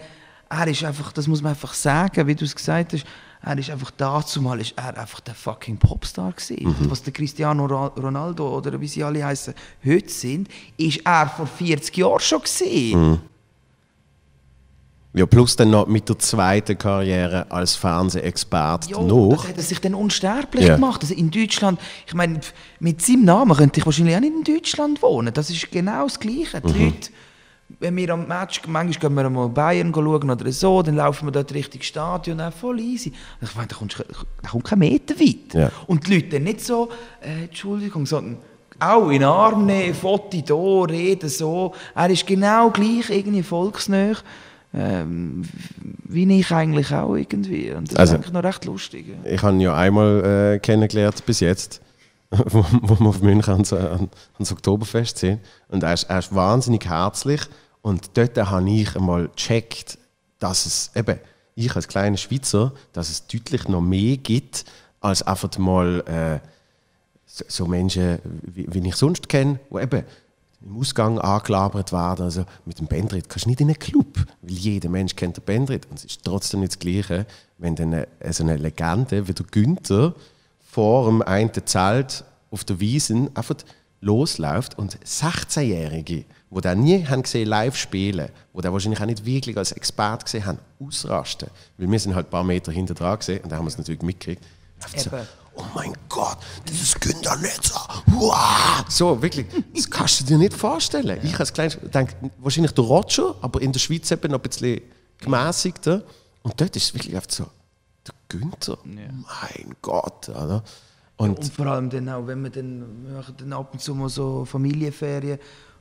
er ist einfach, das muss man einfach sagen, wie du es gesagt hast, Er ist einfach dazu mal, ist er einfach der fucking Popstar gewesen. Mhm. Was der Cristiano Ronaldo oder wie sie alle heißen heute sind, ist er vor 40 Jahren schon gewesen. Mhm. Ja, plus dann noch mit der zweiten Karriere als Fernsehexperte noch. Das hat er sich dann unsterblich gemacht. Also in Deutschland, ich meine, mit seinem Namen könnte ich wahrscheinlich auch nicht in Deutschland wohnen. Das ist genau das Gleiche. Die Leute, wenn wir am Match, manchmal gehen wir mal Bayern schauen oder so, dann laufen wir dort Richtung Stadion, voll easy. Ich meine, da kommt kein Meter weit. Ja. Und die Leute dann nicht so, Entschuldigung, sondern auch in den Arm nehmen, Foto da, reden so. Er ist genau gleich, irgendwie volksnäher. Wie ich eigentlich auch irgendwie. Und das ist eigentlich noch recht lustig. Ja. Ich habe ihn ja einmal kennengelernt bis jetzt, wo wir auf München ans Oktoberfest sind. Und er ist wahnsinnig herzlich. Und dort habe ich einmal gecheckt, dass es eben, ich als kleiner Schweizer, dass es deutlich noch mehr gibt, als einfach mal so Menschen, wie ich sonst kenne, die eben im Ausgang angelabert werden, also mit dem Bandrit kannst du nicht in einen Club, weil jeder Mensch kennt den Bandrit. Und es ist trotzdem nicht das Gleiche, wenn dann eine Legende wie der Günther vor dem einen Zelt auf der Wiesen einfach losläuft und 16-Jährige, die den nie haben gesehen, live spielen, die den wahrscheinlich auch nicht wirklich als Experte gesehen haben, ausrasten. Weil wir sind halt ein paar Meter hinter dran gesehen und da haben wir es natürlich mitgekriegt. Oh mein Gott, das ist Günther Netzer. Wow. So, wirklich, das kannst du dir nicht vorstellen. Ja. Ich als Kleines denke, wahrscheinlich der Roger, aber in der Schweiz eben noch ein bisschen gemäßigter. Und dort ist es wirklich einfach so, der Günther, mein Gott. Oder? Und vor allem dann auch, wenn wir dann ab und zu mal so Familienferien,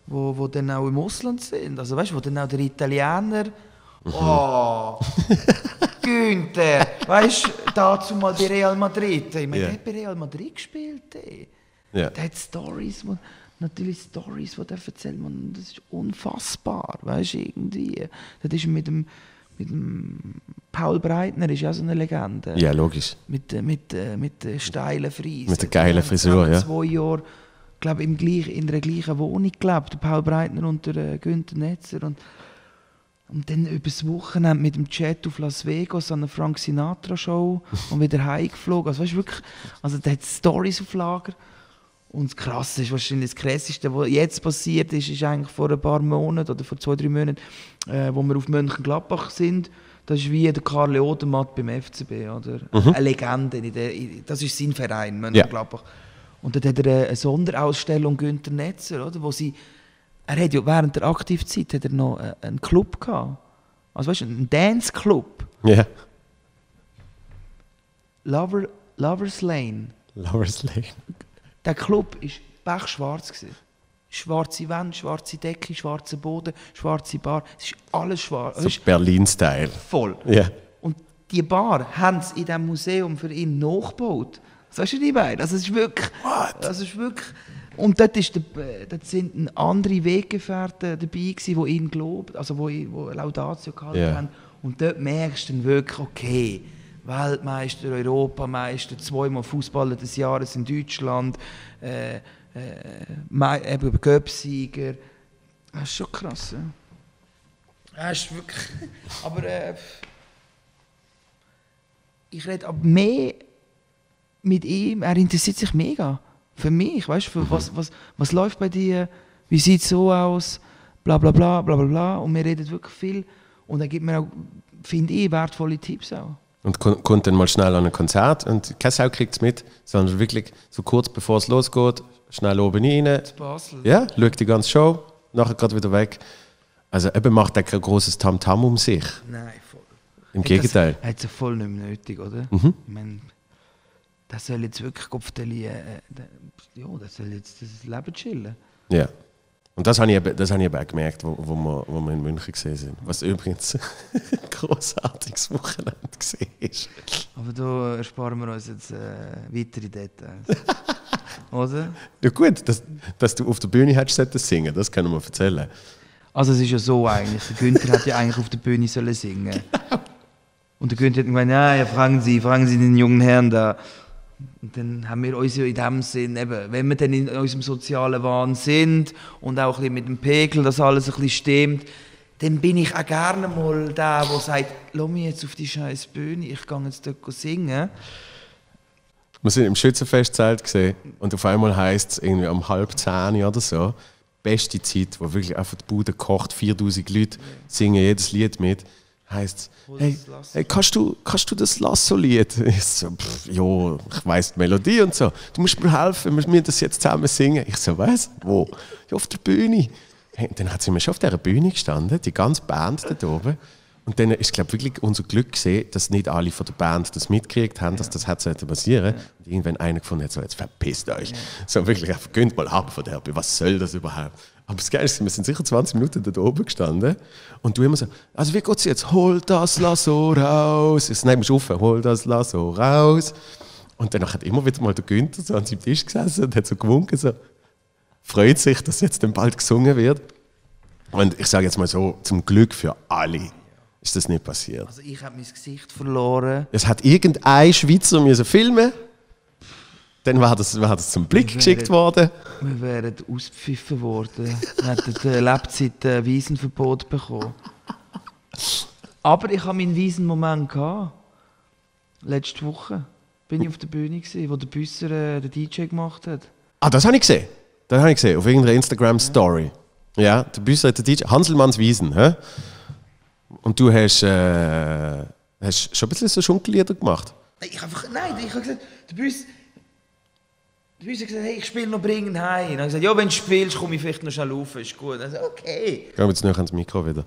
wo dann auch im Ausland sind. Also weißt du, wo dann auch der Italiener, oh, Günther, weißt du, dazu mal bei Real Madrid. Ich meine, der hat bei Real Madrid gespielt. Der hat Storys, natürlich Storys, die er erzählt, man, das ist unfassbar, weißt du, irgendwie. Das ist mit dem Paul Breitner, ist ja so eine Legende. Ja, logisch. Mit steilen Friesen. Mit der geilen Frisur, ja. 2 Jahre, glaube ich, in der gleichen Wohnung gelebt, Paul Breitner und der Günther Netzer. Und dann übers Wochenende mit dem Jet auf Las Vegas an der Frank Sinatra Show und wieder heimgeflogen. Also, weißt du, wirklich, also der hat Storys auf Lager. Und das Krasse ist wahrscheinlich das Krasseste, was jetzt passiert ist, ist eigentlich vor ein paar Monaten oder vor 2-3 Monaten, wo wir auf Mönchengladbach sind. Das ist wie der Karl Odermatt beim FCB, oder? Eine Legende. Das ist sein Verein, Mönchengladbach. Ja. Und dann hat er eine Sonderausstellung Günther Netzer, oder? Wo sie Er hat ja während der Aktivzeit hat er noch einen Club gehabt. Also weißt du, einen Dance-Club. Ja. Yeah. Lovers Lane. Lovers Lane. Der Club war pechschwarz. Schwarze Wände, schwarze Decke, schwarzer Boden, schwarze Bar. Es ist alles schwarz. So Berlin-Style. Voll. Ja. Yeah. Und die Bar haben sie in diesem Museum für ihn nachgebaut. Das weißt du nicht mehr. Also es ist wirklich. What? Also es ist wirklich. Und dort sind andere Weggefährten dabei gewesen, die ihn gelobt, also die Laudatio gehalten haben. Und dort merkst du dann wirklich, okay, Weltmeister, Europameister, 2-mal Fußballer des Jahres in Deutschland, eben Göpsieger. Das ist schon krass. Ja? Das ist wirklich... Aber ich rede ab mehr mit ihm, er interessiert sich mega. Für mich, weißt du, für was läuft bei dir, wie sieht es so aus, bla bla bla bla bla. Und wir reden wirklich viel und er gibt mir auch, finde ich, wertvolle Tipps auch. Und kommt dann mal schnell an ein Konzert und keine Sau kriegt es mit, sondern wirklich so kurz bevor es losgeht, schnell oben rein. In Basel. Ja, schaut die ganze Show, nachher gerade wieder weg. Also eben macht er kein großes Tamtam um sich. Nein, voll. Im Gegenteil. Er hat es voll nicht mehr nötig, oder? Mhm. Ich mein, das soll jetzt wirklich das soll jetzt das Leben chillen. Ja. Yeah. Und das habe ich eben auch gemerkt, wo wir in München gesehen sind. Was übrigens ein grossartiges Wochenende war. Aber da ersparen wir uns jetzt weitere Details. Oder? Ja gut, dass du auf der Bühne hättest singen, das können wir erzählen. Also es ist ja so eigentlich, der Günther hätte ja eigentlich auf der Bühne sollen singen sollen. Genau. Und der Günther hat gemeint, ja, fragen Sie den jungen Herrn da. Und dann haben wir uns ja in dem Sinn, eben, wenn wir dann in unserem sozialen Wahn sind und auch ein bisschen mit dem Pegel, dass alles ein bisschen stimmt, dann bin ich auch gerne mal der, der sagt, lass mich jetzt auf die scheiß Bühne, ich gehe jetzt dort singen. Wir sind im Schützenfestzelt gesehen und auf einmal heisst es irgendwie um 9:30 oder so, beste Zeit, wo wirklich einfach die Bude kocht, 4000 Leute singen jedes Lied mit, heisst es, hey, kannst du das Lasso-Lied? Ich so, jo, ich weiss die Melodie und so, du musst mir helfen, wir müssen das jetzt zusammen singen. Ich so, was? Wo? Ja, auf der Bühne. Hey, dann hat sie mir schon auf dieser Bühne gestanden, die ganze Band dort oben. Und dann ist, glaube ich, wirklich unser Glück gesehen, dass nicht alle von der Band das mitgekriegt haben, dass das hätte passieren. Und irgendwann einer gefunden hat, so, jetzt verpisst euch. Ja. So wirklich, gönnt mal ab von der, was soll das überhaupt? Aber das Geilste, wir sind sicher 20 Minuten dort oben gestanden und du immer so, also wie geht's jetzt? Hol das Lasso raus. Ich nehme mich auf, hol das Lasso raus. Und danach hat immer wieder mal der Günther so an seinem Tisch gesessen und hat so gewunken, so, freut sich, dass jetzt dann bald gesungen wird. Und ich sage jetzt mal so, zum Glück für alle ist das nicht passiert. Also ich habe mein Gesicht verloren. Es hat irgendein Schweizer müssen filmen. Dann war das zum Blick geschickt worden. Wir wären auspfiffen worden. Wir hätten Lebzeit ein Wiesenverbot bekommen. Aber ich hatte meinen Wiesenmoment. Letzte Woche bin ich auf der Bühne, wo der Büsser den DJ gemacht hat. Ah, das habe ich gesehen. Das habe ich gesehen, auf irgendeiner Instagram-Story. Ja, der Büsser hat den DJ. Hanselmanns Wiesen, hä? Und du hast schon ein bisschen so Schunkellieder gemacht? Nein, ich habe gesagt, der Büsser hat gesagt, hey, ich spiele noch Bringen heim. Dann habe ich gesagt, ja, wenn du spielst, komme ich vielleicht noch schnell rauf, ist gut. Dann habe ich gesagt, okay. Geh jetzt noch ans Mikro wieder.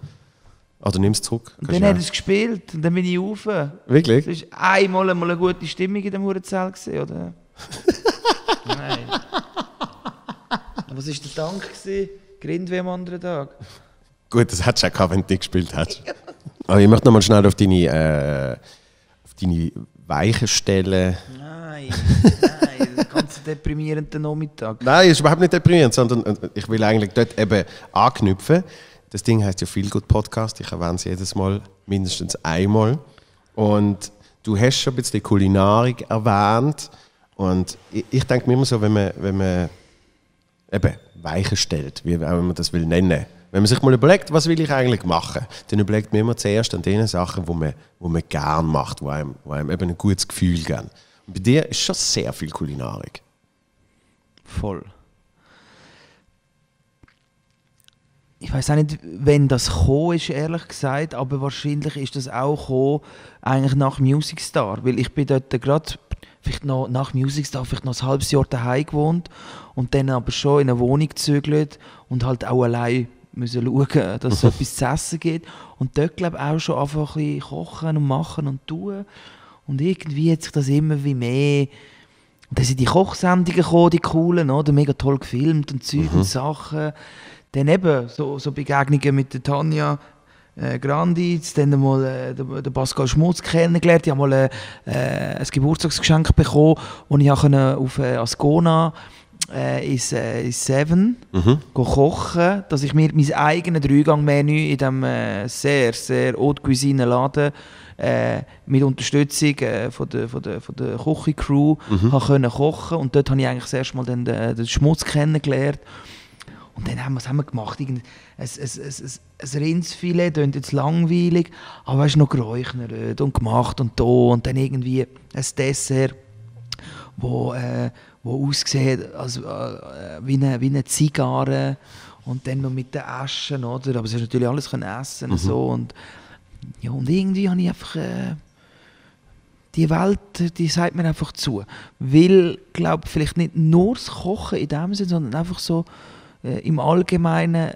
Ah, du nimmst es zurück. Und dann hat er es gespielt und dann bin ich rauf. Wirklich? Das war einmal eine gute Stimmung in diesem Hurenzell, oder? Nein. Was war der Dank? Grind wie am anderen Tag. Gut, das hättest du auch gehabt, wenn du nicht gespielt hättest. Ja. Aber ich möchte noch mal schnell auf deine Weichen stellen. Nein, das ganze deprimierende Nachmittag. Nein, ist überhaupt nicht deprimierend, sondern ich will eigentlich dort eben anknüpfen. Das Ding heisst ja Feel Good Podcast, ich erwähne es jedes Mal, mindestens einmal. Und du hast schon ein bisschen Kulinarik erwähnt. Und ich denke mir immer so, wenn man eben Weichen stellt, wie auch man das will nennen. Wenn man sich mal überlegt, was will ich eigentlich machen, dann überlegt man immer zuerst an den Sachen, die man gerne macht, die einem eben ein gutes Gefühl geben. Und bei dir ist schon sehr viel Kulinarik. Voll. Ich weiß auch nicht, wenn das gekommen ist, ehrlich gesagt, aber wahrscheinlich ist das auch gekommen, eigentlich nach Musicstar, weil ich bin dort gerade vielleicht noch nach Musicstar vielleicht noch ein halbes Jahr daheim gewohnt und dann aber schon in eine Wohnung gezögert und halt auch allein müssen schauen, dass es etwas zu essen gibt. Und dort, glaube ich, auch schon einfach ein bisschen kochen und machen und tun. Und irgendwie hat sich das immer wie mehr... Und dann sind die Kochsendungen gekommen, die coolen, oder? Mega toll gefilmt und Zeug und Sachen. Dann eben so Begegnungen mit der Tanja Grandits, dann mal den Pascal Schmutz kennengelernt. Ich habe mal ein Geburtstagsgeschenk bekommen und ich konnte auf Ascona ins Seven kochen, dass ich mir mein eigenes Dreigangmenü in diesem sehr, sehr Haute Cuisine Laden mit Unterstützung von der Küche-Crew konnte kochen. Und dort habe ich eigentlich das erste Mal den Schmutz kennengelernt. Und dann haben wir gemacht, ein Rindsfilet, klingt jetzt langweilig, aber es ist noch geräuchert und gemacht und da und dann irgendwie ein Dessert, wo aussieht als, wie eine Zigarre und dann noch mit den Aschen, oder? Aber es ist natürlich alles können essen so und ja, und irgendwie habe ich einfach die Welt, die sagt mir einfach zu, weil glaube vielleicht nicht nur das Kochen in dem Sinne, sondern einfach so im Allgemeinen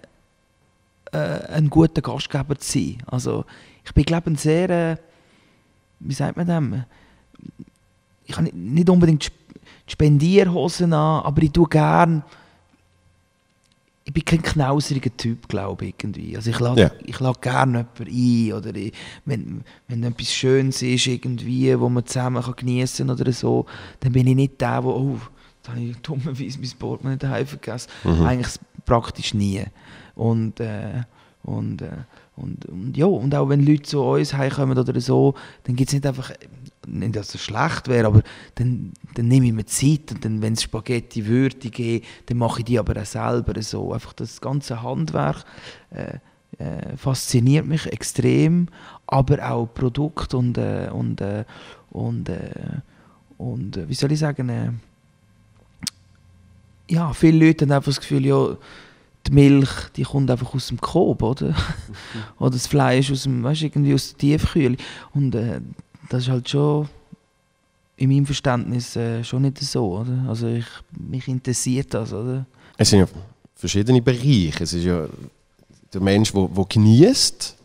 ein guter Gastgeber zu sein. Also ich bin, glaube ich, ein sehr, wie sagt man dem? Ich habe nicht unbedingt Spendierhosen an, aber ich tue gerne. Ich bin kein knauseriger Typ, glaube ich, irgendwie. Also ich lade gerne jemanden ein, oder ich, wenn etwas Schönes ist, irgendwie, wo man zusammen geniessen kann oder so, dann bin ich nicht der, der da habe ich dummerweise mein Portemonnaie daheim vergessen. Eigentlich praktisch nie. Und auch wenn Leute zu uns heimkommen oder so, dann gibt es nicht einfach, nicht dass es schlecht wäre, aber dann nehme ich mir Zeit und dann, wenn es Spaghetti würde, dann mache ich die aber auch selber so. Einfach das ganze Handwerk fasziniert mich extrem, aber auch Produkt und wie soll ich sagen, ja, viele Leute haben einfach das Gefühl, ja, die Milch, die kommt einfach aus dem Coop, oder? Mhm. Oder das Fleisch aus dem, weißt, irgendwie aus der Tiefkühl. Und das ist halt schon in meinem Verständnis schon nicht so, oder? Also mich interessiert das, oder? Es sind ja verschiedene Bereiche. Es ist ja der Mensch, der genießt,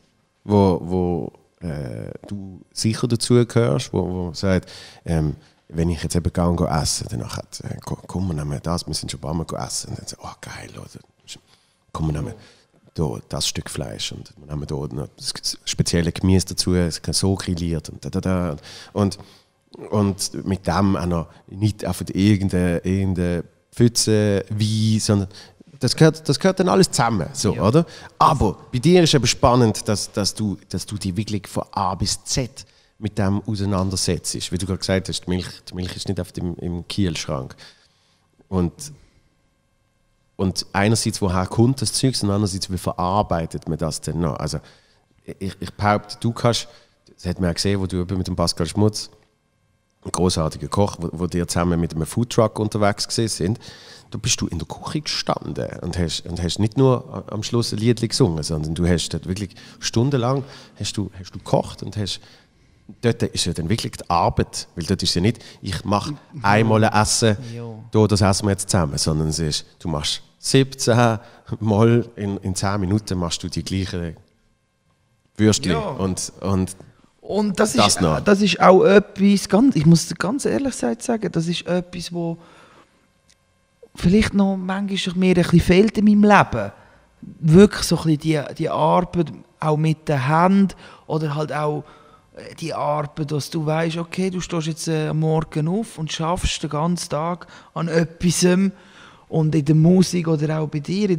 wo du sicher dazugehörst, der sagt, wenn ich jetzt eben gehe essen, dann sagt er, komm, wir nehmen das, wir sind schon ein paar Mal gegessen. Und dann sagt er, oh geil, oder? Komm, wir nehmen hier das Stück Fleisch und wir nehmen hier noch das spezielle Gemüse dazu, es ist so grilliert und da. Und mit dem auch noch nicht auf irgendeine Pfütze, Wein, sondern das gehört dann alles zusammen, so, ja, oder? Aber bei dir ist eben spannend, dass du dich wirklich von A bis Z mit dem auseinandersetzt. Wie du gerade gesagt hast, die Milch ist nicht auf im Kühlschrank. Und einerseits, woher kommt das Zeug, und andererseits, wie verarbeitet man das denn noch? Also, ich behaupte, du kannst, das hat man auch gesehen, wo du mit dem Pascal Schmutz, ein großartiger Koch, wo dir zusammen mit einem Foodtruck unterwegs sind, da bist du in der Küche gestanden und hast nicht nur am Schluss ein Liedli gesungen, sondern du hast dort wirklich stundenlang hast du gekocht und hast dort ist ja dann wirklich die Arbeit, weil dort ist ja nicht, ich mache einmal ein Essen, ja, das essen wir jetzt zusammen, sondern es ist, du machst 17 Mal in 10 Minuten machst du die gleichen Würstchen, ja, und das ist auch etwas, ich muss ganz ehrlich sagen, das ist etwas, wo vielleicht noch manchmal mir ein bisschen fehlt in meinem Leben. Wirklich so ein bisschen die Arbeit, auch mit den Händen, oder halt auch die Arbeit, dass du weißt, okay, du stehst jetzt am Morgen auf und schaffst den ganzen Tag an etwas, und in der Musik oder auch bei dir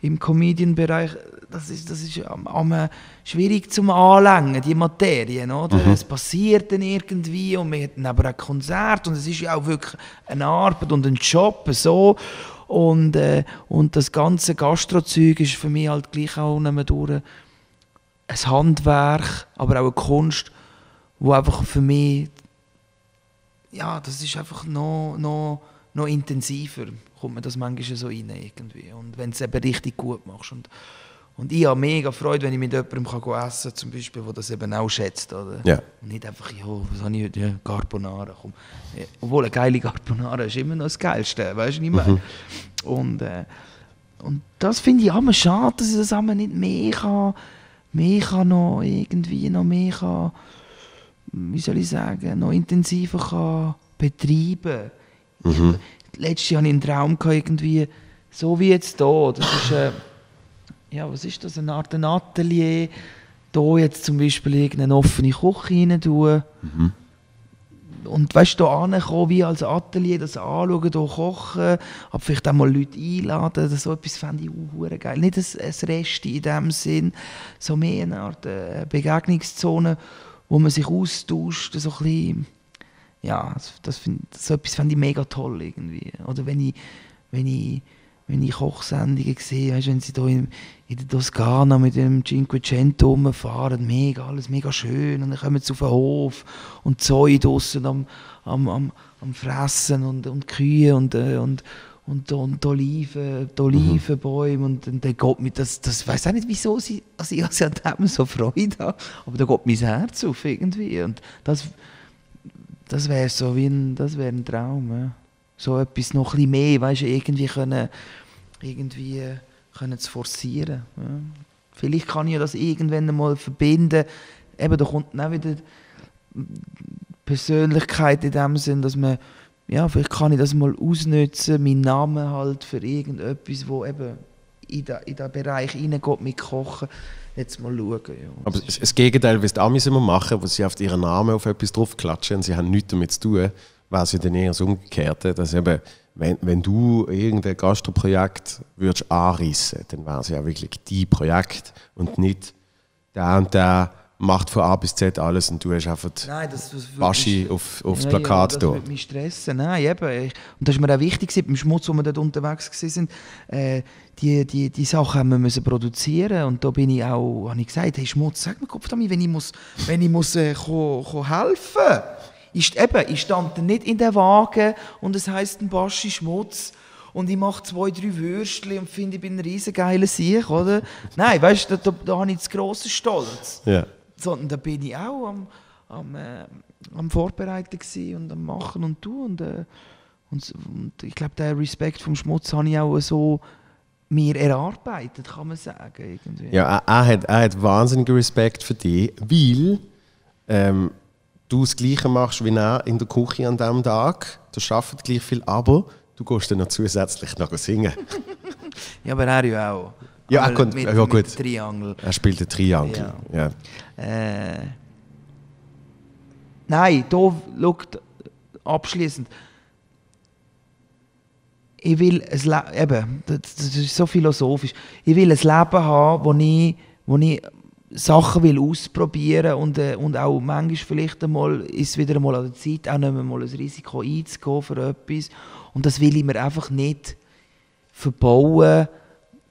im Comedian-Bereich, das ist am schwierig zum Anlängen, die Materien, oder? Mhm. Es passiert dann irgendwie, und wir hatten aber ein Konzert, und es ist ja auch wirklich eine Arbeit und ein Job, so, und das ganze Gastro-Zeug ist für mich halt gleich auch durch ein Handwerk, aber auch eine Kunst, wo einfach für mich, ja, das ist einfach noch intensiver, kommt man das manchmal so rein irgendwie, und wenn du es eben richtig gut machst. Und ich habe mega Freude, wenn ich mit jemandem essen kann, zum Beispiel, der das eben auch schätzt, oder? Ja. Und nicht einfach, jo, was habe ich heute? Ja, Carbonara, komm. Ja, obwohl, eine geile Carbonara ist immer noch das Geilste, weißt du, nicht mehr? Mhm. Und das finde ich immer schade, dass ich das immer nicht mehr wie soll ich sagen, noch intensiver kann betreiben. Mhm. Letztes Jahr hatte ich einen Traum, irgendwie, so wie jetzt hier. Das ist, ja, was ist das, eine Art Atelier. Hier jetzt zum Beispiel irgendeine offene Küche rein tun. Mhm. Und weißt du, hier hinkommen, wie als Atelier, das anschauen, hier kochen, aber vielleicht auch mal Leute einladen, so etwas fände ich auch geil. Nicht ein Rest in dem Sinn, so mehr eine Art Begegnungszone, wo man sich austauscht, so ein bisschen. Ja, so etwas fände ich mega toll irgendwie. Oder wenn ich Kochsendungen sehe, weißt, wenn sie hier in der Toskana mit dem Cinquecento rumfahren, mega, alles mega schön, und dann kommen sie auf den Hof und Zeug draussen am Fressen und Kühe und Olivenbäume, mhm, und dann geht mir das weiß auch nicht, wieso ich an dem so Freude habe, aber da geht mein Herz auf irgendwie, und das wäre so das wäre ein Traum, ja. So etwas noch etwas mehr, weißt, irgendwie können zu forcieren. Ja. Vielleicht kann ich das irgendwann mal verbinden. Eben, da kommt dann auch wieder Persönlichkeit in dem Sinn, dass man, ja, vielleicht kann ich das mal ausnutzen, meinen Namen halt für irgendetwas, wo eben in den Bereich reingeht mit Kochen. Jetzt mal schauen. Ja. Aber das Gegenteil, was die Amis immer machen, wo sie auf ihren Namen auf etwas draufklatschen und sie haben nichts damit zu tun, wäre es ja dann eher das Umgekehrte, dass eben, wenn du irgendein Gastroprojekt würdest anreissen, dann wäre es ja wirklich dein Projekt und nicht der und der macht von A bis Z alles und du hast einfach Baschi aufs Plakat. Ja, das würde mich stressen. Nein, eben. Und das war mir auch wichtig, beim Schmutz, wo wir dort unterwegs waren, die Sachen haben wir müssen produzieren. Und da bin ich auch, habe ich gesagt, hey Schmutz, sag mir Kopf damit, wenn ich muss helfen. Ich stand nicht in der Waage und es heisst ein Baschi Schmutz. Und ich mache 2-3 Würstchen und finde, ich bin ein riesen geiler Sieg, oder? Nein, weißt du, da habe ich zu grossen Stolz. Yeah. Sondern da bin ich auch am Vorbereiten und am Machen und Tun. Und ich glaube, den Respekt vom Schmutz habe ich auch so mir erarbeitet, kann man sagen. Irgendwie. Ja, er hat wahnsinnigen Respekt für dich, weil du das Gleiche machst wie er in der Küche an diesem Tag. Du arbeitest gleich viel, aber du gehst dann noch zusätzlich nachher singen. Ja, aber er ja auch. Ja, aber er kommt, ja gut. Mit Triangle. Er spielt den Triangle. Ja. Ja. Nein, da schaut abschließend. Ich will ein Leben, eben, das ist so philosophisch. Ich will ein Leben haben, wo ich Sachen will ausprobieren und auch manchmal vielleicht einmal, ist es wieder einmal an der Zeit, auch nicht mehr mal ein Risiko einzugehen für etwas. Und das will ich mir einfach nicht verbauen,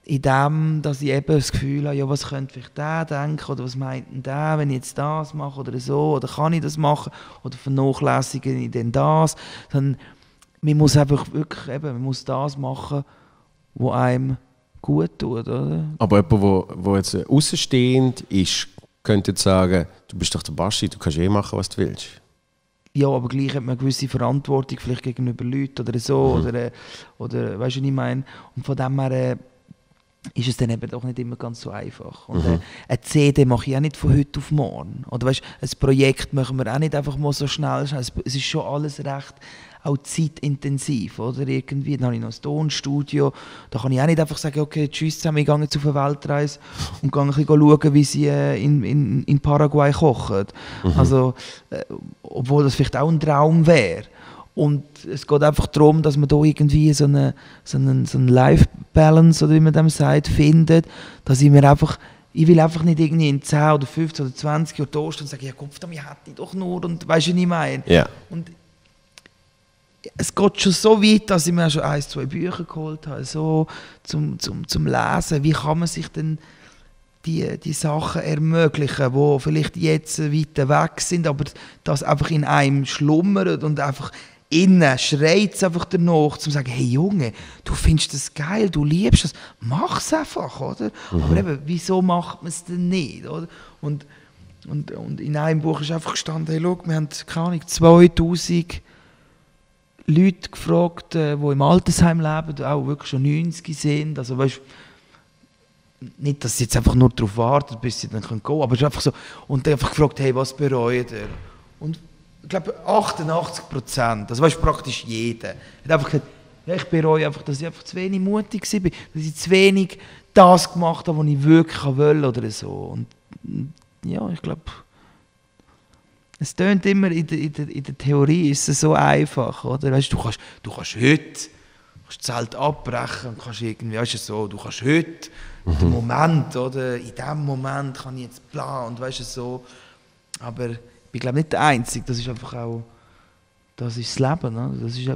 in dem, dass ich eben das Gefühl habe, ja, was könnte vielleicht der denken oder was meint denn der, wenn ich jetzt das mache oder so, oder kann ich das machen oder vernachlässige ich denn das. Sondern man muss einfach wirklich eben, man muss das machen, was einem gut tut, oder? Aber jemand, der jetzt außenstehend ist, könnte jetzt sagen, du bist doch der Baschi, du kannst eh machen, was du willst. Ja, aber gleich hat man eine gewisse Verantwortung, vielleicht gegenüber Leuten oder so, oder weißt du, was ich meine? Und von dem her ist es dann eben doch nicht immer ganz so einfach. Und eine CD mache ich auch nicht von heute auf morgen. Oder weißt du, ein Projekt machen wir auch nicht einfach mal so schnell. Es ist schon alles recht auch zeitintensiv, oder? Irgendwie, dann habe ich noch ein Tonstudio, da kann ich auch nicht einfach sagen, okay, tschüss zusammen, ich gehe jetzt auf eine Weltreise und gehe ein bisschen schauen, wie sie in Paraguay kochen. Also, obwohl das vielleicht auch ein Traum wäre. Und es geht einfach darum, dass man da irgendwie so eine Life-Balance, oder wie man dem sagt, findet, dass ich mir einfach, ich will einfach nicht irgendwie in 10 oder 15 oder 20 Jahren da stehen und sagen, ja Kopf, damit hätte ich doch nur, und weißt du, was ich meine? Yeah. Und es geht schon so weit, dass ich mir schon 1-2 Bücher geholt habe, so, zum Lesen. Wie kann man sich denn die Sachen ermöglichen, die vielleicht jetzt weiter weg sind, aber das einfach in einem schlummert und einfach innen schreit es einfach danach, zu sagen, hey Junge, du findest das geil, du liebst das, mach es einfach, oder? Aber eben, wieso macht man es denn nicht, oder? Und in einem Buch ist einfach gestanden, hey, schau, wir haben, keine Ahnung, 2000 Leute gefragt, die im Altersheim leben, die auch wirklich schon 90 sind. Also weißt, nicht, dass sie jetzt einfach nur darauf warten, bis sie dann gehen können, aber es ist einfach so. Und dann einfach gefragt, hey, was bereut ihr? Und ich glaube 88%, also weißt, praktisch jeder, hat einfach gesagt, ja, ich bereue einfach, dass ich einfach zu wenig mutig war, dass ich zu wenig das gemacht habe, was ich wirklich wollte oder so. Und ja, ich glaube, es tönt immer in der Theorie, ist es so einfach, oder? Weißt, du kannst heute das Zelt abbrechen und kannst irgendwie, weißt du, so, du kannst heute den Moment, oder? In diesem Moment kann ich jetzt bla und weißt du, so. Aber ich bin, glaube ich, nicht der Einzige. Das ist einfach auch, das ist das Leben, oder? Das ist,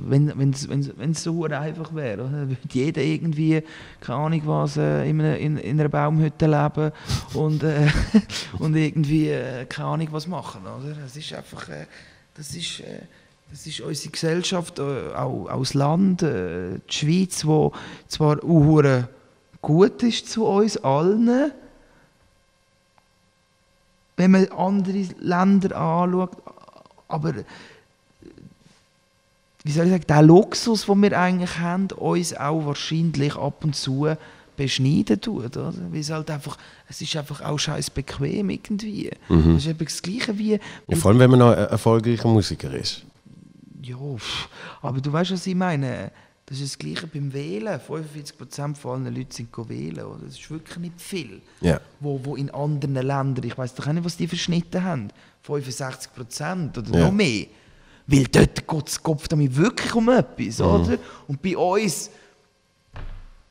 wenn's so einfach wäre, oder? Würde jeder irgendwie, keine Ahnung was, in einer Baumhütte leben und irgendwie, keine Ahnung was machen, oder? Das ist einfach, das ist unsere Gesellschaft, auch das Land, die Schweiz, wo zwar uhuere gut ist zu uns allen, wenn man andere Länder anschaut, aber wie soll ich sagen, der Luxus, den wir eigentlich haben, uns auch wahrscheinlich ab und zu beschneiden tut. Oder? Weil es ist einfach auch scheiß bequem irgendwie. Das ist eben das Gleiche wie... Ja, vor allem, wenn man noch ein erfolgreicher Musiker ist. Ja, aber du weißt, was ich meine. Das ist das Gleiche beim Wählen. 45% von allen Leuten sind wählen. Oder? Das ist wirklich nicht viel. Yeah. Wo in anderen Ländern, ich weiss doch auch nicht, was die verschnitten haben, 65% oder noch mehr. Weil dort geht es Kopf damit wirklich um etwas, oder? Und bei uns,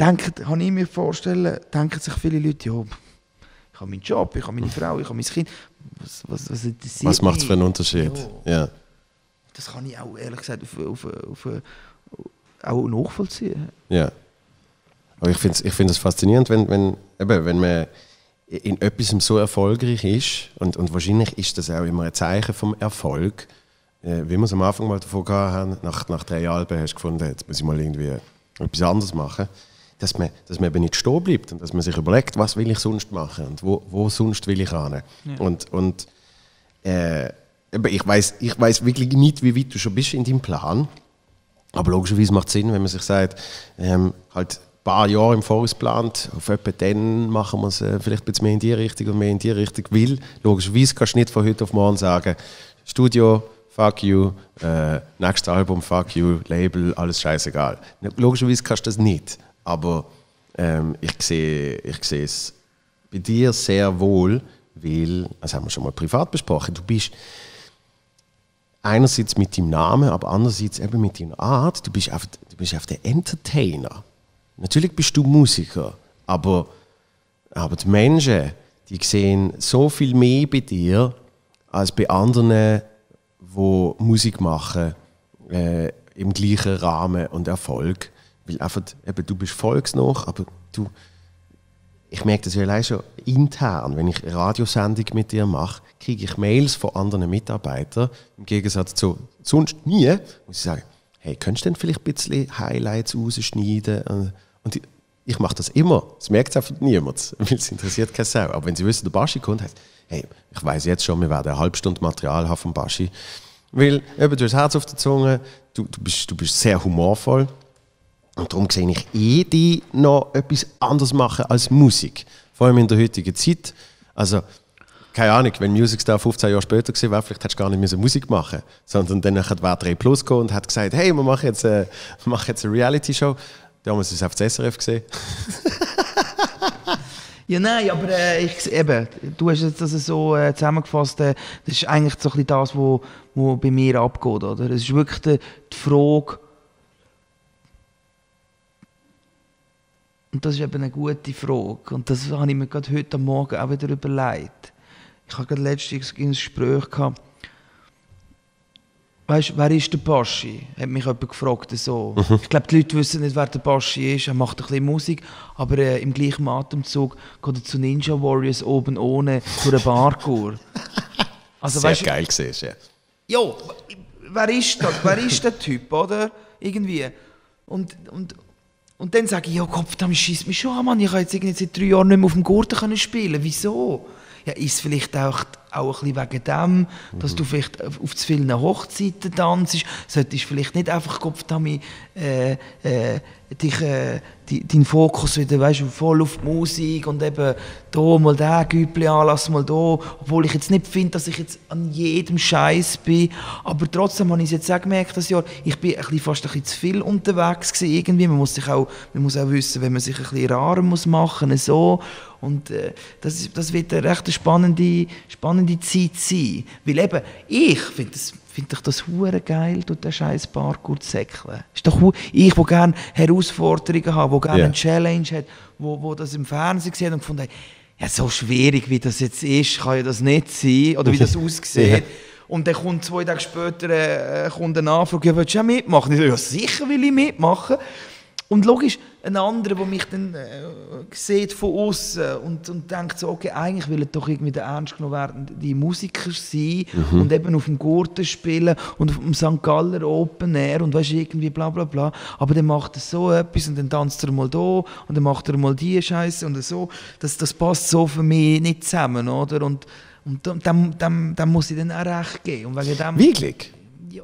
denken, kann ich mir vorstellen, denken sich viele Leute, ja, Ich habe meinen Job, ich habe meine Frau, ich habe mein Kind. Was interessiert mich? Was macht es für einen Unterschied? Ja. Ja. Das kann ich auch ehrlich gesagt auch nachvollziehen. Ja. Aber ich finde es faszinierend, wenn man in etwas so erfolgreich ist, und wahrscheinlich ist das auch immer ein Zeichen vom Erfolg, wie wir es am Anfang mal davon hatten, nach 3 Alben hast du gefunden, jetzt muss ich mal irgendwie etwas anderes machen, dass man eben nicht stehen bleibt und dass man sich überlegt, was will ich sonst machen und wo sonst will ich hin. Ja. Und ich weiss wirklich nicht, wie weit du schon bist in deinem Plan, aber logischerweise macht es Sinn, wenn man sich sagt, halt ein paar Jahre im Voraus geplant, auf etwa dann machen wir es vielleicht ein bisschen mehr in die Richtung und mehr in die Richtung, weil logischerweise kannst du nicht von heute auf morgen sagen, Studio, fuck you, nächstes Album, fuck you, Label, alles scheißegal. Logischerweise kannst du das nicht, aber ich sehe es bei dir sehr wohl, weil, das haben wir schon mal privat besprochen, du bist einerseits mit deinem Namen, aber andererseits eben mit deiner Art, du bist auf der Entertainer. Natürlich bist du Musiker, aber die Menschen, die sehen so viel mehr bei dir als bei anderen, die Musik machen im gleichen Rahmen und Erfolg. Weil einfach, eben, du bist volksnah, aber ich merke das ja allein schon intern, wenn ich eine Radiosendung mit dir mache, kriege ich Mails von anderen Mitarbeitern, im Gegensatz zu sonst nie, muss ich sagen, hey, könntest du denn vielleicht ein bisschen Highlights rausschneiden? Und ich mache das immer. Das merkt einfach niemand, weil es interessiert keine Sau. Aber wenn sie wissen, der Baschi kommt, heißt, hey, ich weiss jetzt schon, wir werden eine halbe Stunde Material haben vom Baschi. Weil eben, du hast das Herz auf der Zunge, du bist sehr humorvoll. Und darum sehe ich die noch etwas anderes machen als Musik. Vor allem in der heutigen Zeit. Also, keine Ahnung, wenn Musicstar 15 Jahre später gewesen wäre, vielleicht hättest du gar nicht Musik machen müssen. Sondern dann wäre 3+ gekommen und hat gesagt, hey, wir machen jetzt eine Reality-Show. Damals ist es auf das SRF gesehen. Ja, nein, aber du hast jetzt das so zusammengefasst, das ist eigentlich so ein bisschen das, was bei mir abgeht. Oder? Es ist wirklich die Frage, und das ist eben eine gute Frage, und das habe ich mir gerade heute Morgen auch wieder überlegt. Ich habe gerade letztens ein Gespräch gehabt. Weißt du, wer ist der Baschi? Hat mich jemand gefragt. So. Mhm. Ich glaube, die Leute wissen nicht, wer der Baschi ist. Er macht ein bisschen Musik, aber im gleichen Atemzug geht er zu Ninja Warriors oben ohne durch eine Barkur. Also, sehr weißt, geil gesehen, ja. Jo, wer ist das? Wer ist der Typ, oder? Irgendwie. Und dann sage ich, ja, Kopf, das schießt mich schon an, Mann. Ich kann jetzt irgendwie seit 3 Jahren nicht mehr auf dem Gurten spielen. Wieso? Ja, ist vielleicht auch ein bisschen wegen dem, dass du vielleicht auf zu vielen Hochzeiten tanzt, solltest du vielleicht nicht einfach Kopf damit deinen Fokus wieder, weißt du, voll auf die Musik und eben da mal da Güppli anlass mal da, obwohl ich jetzt nicht finde, dass ich jetzt an jedem Scheiß bin, aber trotzdem habe ich es jetzt auch gemerkt, das Jahr, ich bin fast ein bisschen zu viel unterwegs gewesen, irgendwie, man muss auch wissen, wenn man sich ein bisschen rar muss machen, so, und das wird eine recht spannende Zeit sein, weil eben, ich finde das ich finde das hure geil, durch den scheiß Parkour zu säckeln. Ist doch ich, der gerne Herausforderungen habe, der gerne eine Challenge hat, wo das im Fernsehen gesehen und gefunden hat, ja, so schwierig wie das jetzt ist, kann ja das nicht sein, oder wie das aussieht. Und dann kommt 2 Tage später eine Anfrage, ja, willst du auch mitmachen? Ich sage, ja, sicher will ich mitmachen. Und logisch, ein anderer, der mich dann sieht von außen und denkt so, okay, eigentlich will er doch irgendwie der ernst genommen werden, die Musiker sein und eben auf dem Gurten spielen und auf dem St. Galler Open Air und weißt irgendwie bla bla bla. Aber dann macht er so etwas und dann tanzt er mal da und dann macht er mal diese Scheiße und so. Das passt so für mich nicht zusammen, oder? Und dem muss ich dann auch recht geben. Und wegen dem, wirklich? Ja,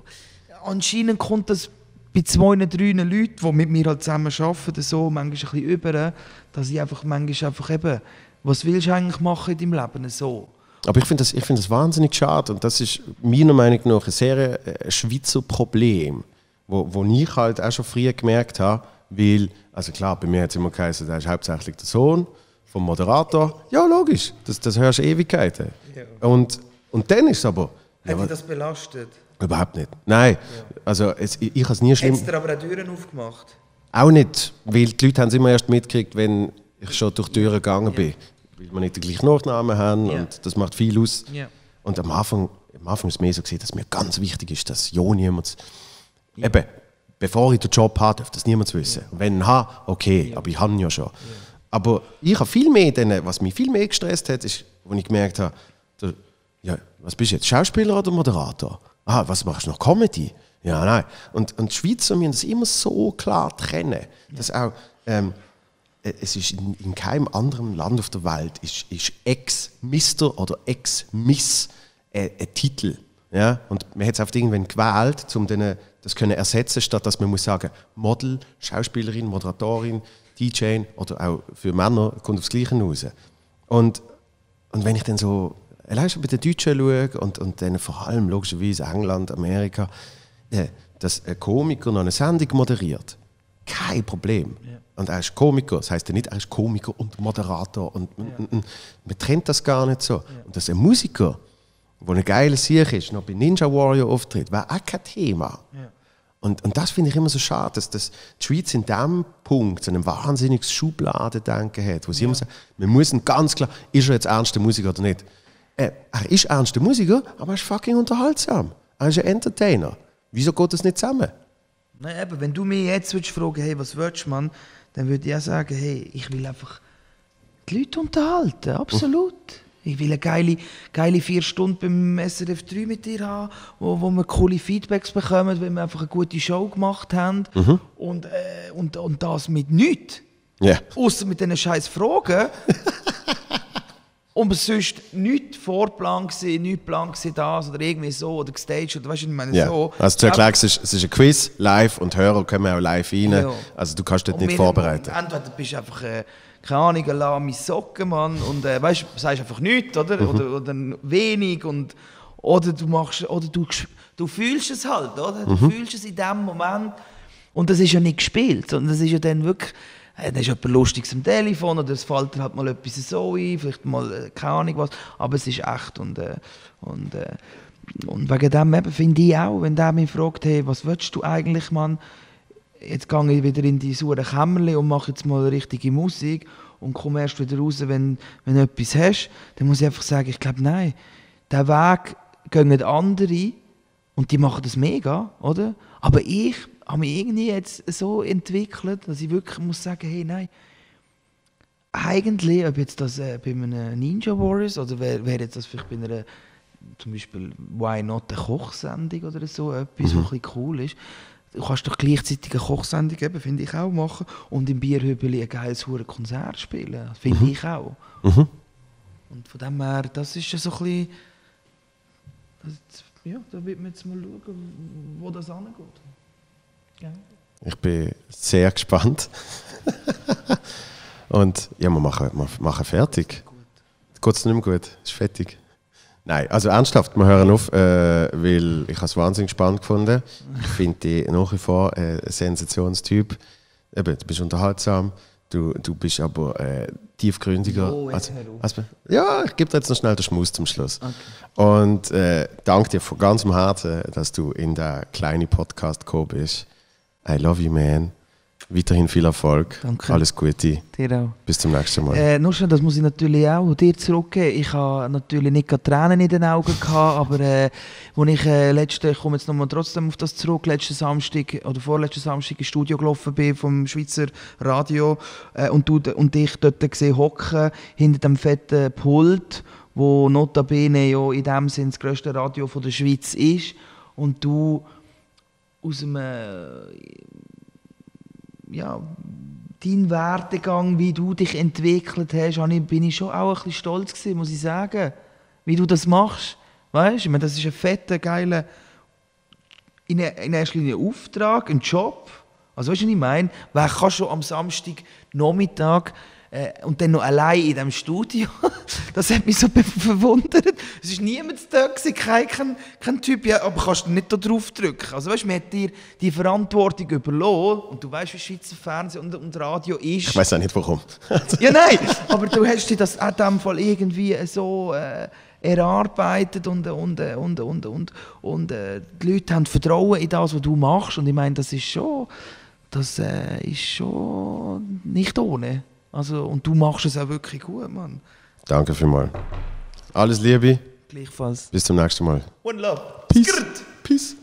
anscheinend kommt das bei 2, 3 Leuten, die mit mir halt zusammen arbeiten, so, manchmal ein bisschen über, dass ich manchmal eben, was willst du eigentlich machen in deinem Leben, so. Aber ich finde das wahnsinnig schade und das ist meiner Meinung nach ein sehr Schweizer Problem, wo ich halt auch schon früher gemerkt habe, weil, also klar, bei mir hat es immer geheißen, der ist hauptsächlich der Sohn vom Moderator. Ja, logisch, das hörst du Ewigkeiten. Ja. Und dann ist es aber... Hat dich das belastet? Überhaupt nicht. Nein, ja. Also ich habe es nie schlimm... Hättest du aber auch Türen aufgemacht? Auch nicht, weil die Leute haben es immer erst mitgekriegt, wenn ich schon durch die Türen gegangen bin. weil wir nicht den gleichen Nachnamen haben, yeah, und das macht viel aus. Yeah. Und am Anfang ist es mehr so gesehen, dass mir ganz wichtig ist, dass ja niemand, yeah, eben, bevor ich den Job habe, darf das niemand wissen. Yeah. Wenn ich habe, okay, yeah, aber ich habe ihn ja schon. Yeah. Aber ich habe viel mehr, was mich viel mehr gestresst hat, ist, als ich gemerkt habe, ja, was bist du jetzt, Schauspieler oder Moderator? Ah, was machst du noch, Comedy? Ja, nein. Und die Schweizer müssen das immer so klar trennen, dass auch, es ist in keinem anderen Land auf der Welt ist Ex-Mister oder Ex-Miss ein Titel. Ja? Und man hat es oft irgendwann gewählt, um das können ersetzen, statt dass man muss sagen, Model, Schauspielerin, Moderatorin, DJ oder auch für Männer kommt aufs Gleiche raus. Und wenn ich dann so allein schon bei den Deutschen schaue und dann vor allem logischerweise England, Amerika, dass ein Komiker noch eine Sendung moderiert, kein Problem. Ja. Und er ist Komiker, das heisst ja nicht, er ist Komiker und Moderator. Und ja, man trennt das gar nicht so. Ja. Und dass ein Musiker, der eine geile Sache ist, noch bei Ninja Warrior auftritt, wäre auch kein Thema. Ja. Und das finde ich immer so schade, dass die Schweiz in diesem Punkt so ein wahnsinniges Schubladendenken hat, wo sie, ja, immer sagen, wir müssen ganz klar, ist er jetzt ernster Musiker oder nicht? Er ist ernster Musiker, aber er ist fucking unterhaltsam. Er ist ein Entertainer. Wieso geht das nicht zusammen? Nein, eben, wenn du mich jetzt fragen, hey, was willst du, Mann, dann würde ich auch sagen, hey, ich will einfach die Leute unterhalten, absolut. Ich will eine geile 4 Stunden beim SRF 3 mit dir haben, wo wir coole Feedbacks bekommen, weil wir einfach eine gute Show gemacht haben. Mhm. Und das mit nichts. Yeah. Außer mit diesen scheiß Fragen. Und sonst nichts vorplan gewesen, nichts plan gewesen, das oder irgendwie so, oder gestaged, oder weißt du, ich meine, yeah, so. Also zu erklären, es ist ein Quiz, live, und Hörer kommen auch live rein, ja, also du kannst das nicht vorbereiten. Entweder bist du einfach, keine Ahnung, eine lahme Socke, Mann, und weißt du, sagst einfach nichts, oder? Mhm. Oder wenig, und, oder du machst, oder du fühlst es halt, oder? Du, mhm, fühlst es in dem Moment, und das ist ja nicht gespielt, sondern das ist ja dann wirklich, dann ist jemand Lustiges am Telefon oder es fällt halt mal etwas so ein, vielleicht mal keine Ahnung was, aber es ist echt. Und wegen dem eben finde ich auch, wenn der mich fragt, hey, was willst du eigentlich, Mann, jetzt gehe ich wieder in die saure Kämmerli und mache jetzt mal richtige Musik und komme erst wieder raus, wenn du etwas hast, dann muss ich einfach sagen, ich glaube, nein, diesen Weg gehen nicht andere und die machen das mega, oder? Aber ich habe mich irgendwie jetzt so entwickelt, dass ich wirklich muss sagen, hey, nein, eigentlich, ob jetzt das bei einem Ninja Warriors oder wäre jetzt das vielleicht bei einer, zum Beispiel, Why Not, eine Kochsendung oder so, etwas, was ein bisschen cool ist, du kannst doch gleichzeitig eine Kochsendung eben, finde ich auch, machen und im Bierhübeli ein geiles Konzert spielen, finde ich auch. Mhm. Und von dem her, das ist ja so ein bisschen, ja, da wird man jetzt mal schauen, wo das angeht. Ich bin sehr gespannt. Und ja, wir machen fertig. Geht es nicht mehr gut? Ist fertig? Nein, also ernsthaft, wir hören auf, weil ich es wahnsinnig spannend gefunden. Ich finde dich nach wie vor ein Sensationstyp. Eben, du bist unterhaltsam, du bist aber tiefgründiger. Oh, also, ja, ich gebe dir jetzt noch schnell den Schmuss zum Schluss. Okay. Und danke dir von ganzem Herzen, dass du in den kleinen Podcast gekommen bist. I love you, man. Weiterhin viel Erfolg. Danke. Alles Gute. Dir auch. Bis zum nächsten Mal. Nur schon, das muss ich natürlich auch dir zurückgeben. Ich habe natürlich nicht gerade Tränen in den Augen gehabt, aber wo ich ich komme jetzt nochmal trotzdem auf das zurück, letzten Samstag oder vorletzten Samstag ins Studio gelaufen bin vom Schweizer Radio und dich dort gesehen hocken hinter dem fetten Pult, wo notabene ja in dem Sinne das grösste Radio von der Schweiz ist und du aus einem, ja, dein Werdegang, wie du dich entwickelt hast, bin ich schon auch ein bisschen stolz gewesen, muss ich sagen, wie du das machst, weißt? Ich meine, das ist ein fetter, geiler, in erster Linie Auftrag, ein Job, also weißt du, was ich meine, wer kann schon am Samstag Nachmittag und dann noch allein in diesem Studio, das hat mich so verwundert. Es war niemand da, kein Typ, ja, aber kannst du nicht da drauf drücken. Also weißt, man hat dir die Verantwortung überlassen und du weißt, wie Schweizer Fernsehen und Radio ist. Ich weiß auch nicht, warum. Ja, nein, aber du hast dir das auch in diesem Fall irgendwie so erarbeitet und die Leute haben Vertrauen in das, was du machst und ich meine, das ist schon nicht ohne. Also, und du machst es auch wirklich gut, Mann. Danke vielmals. Alles Liebe. Gleichfalls. Bis zum nächsten Mal. One love. Peace. Peace.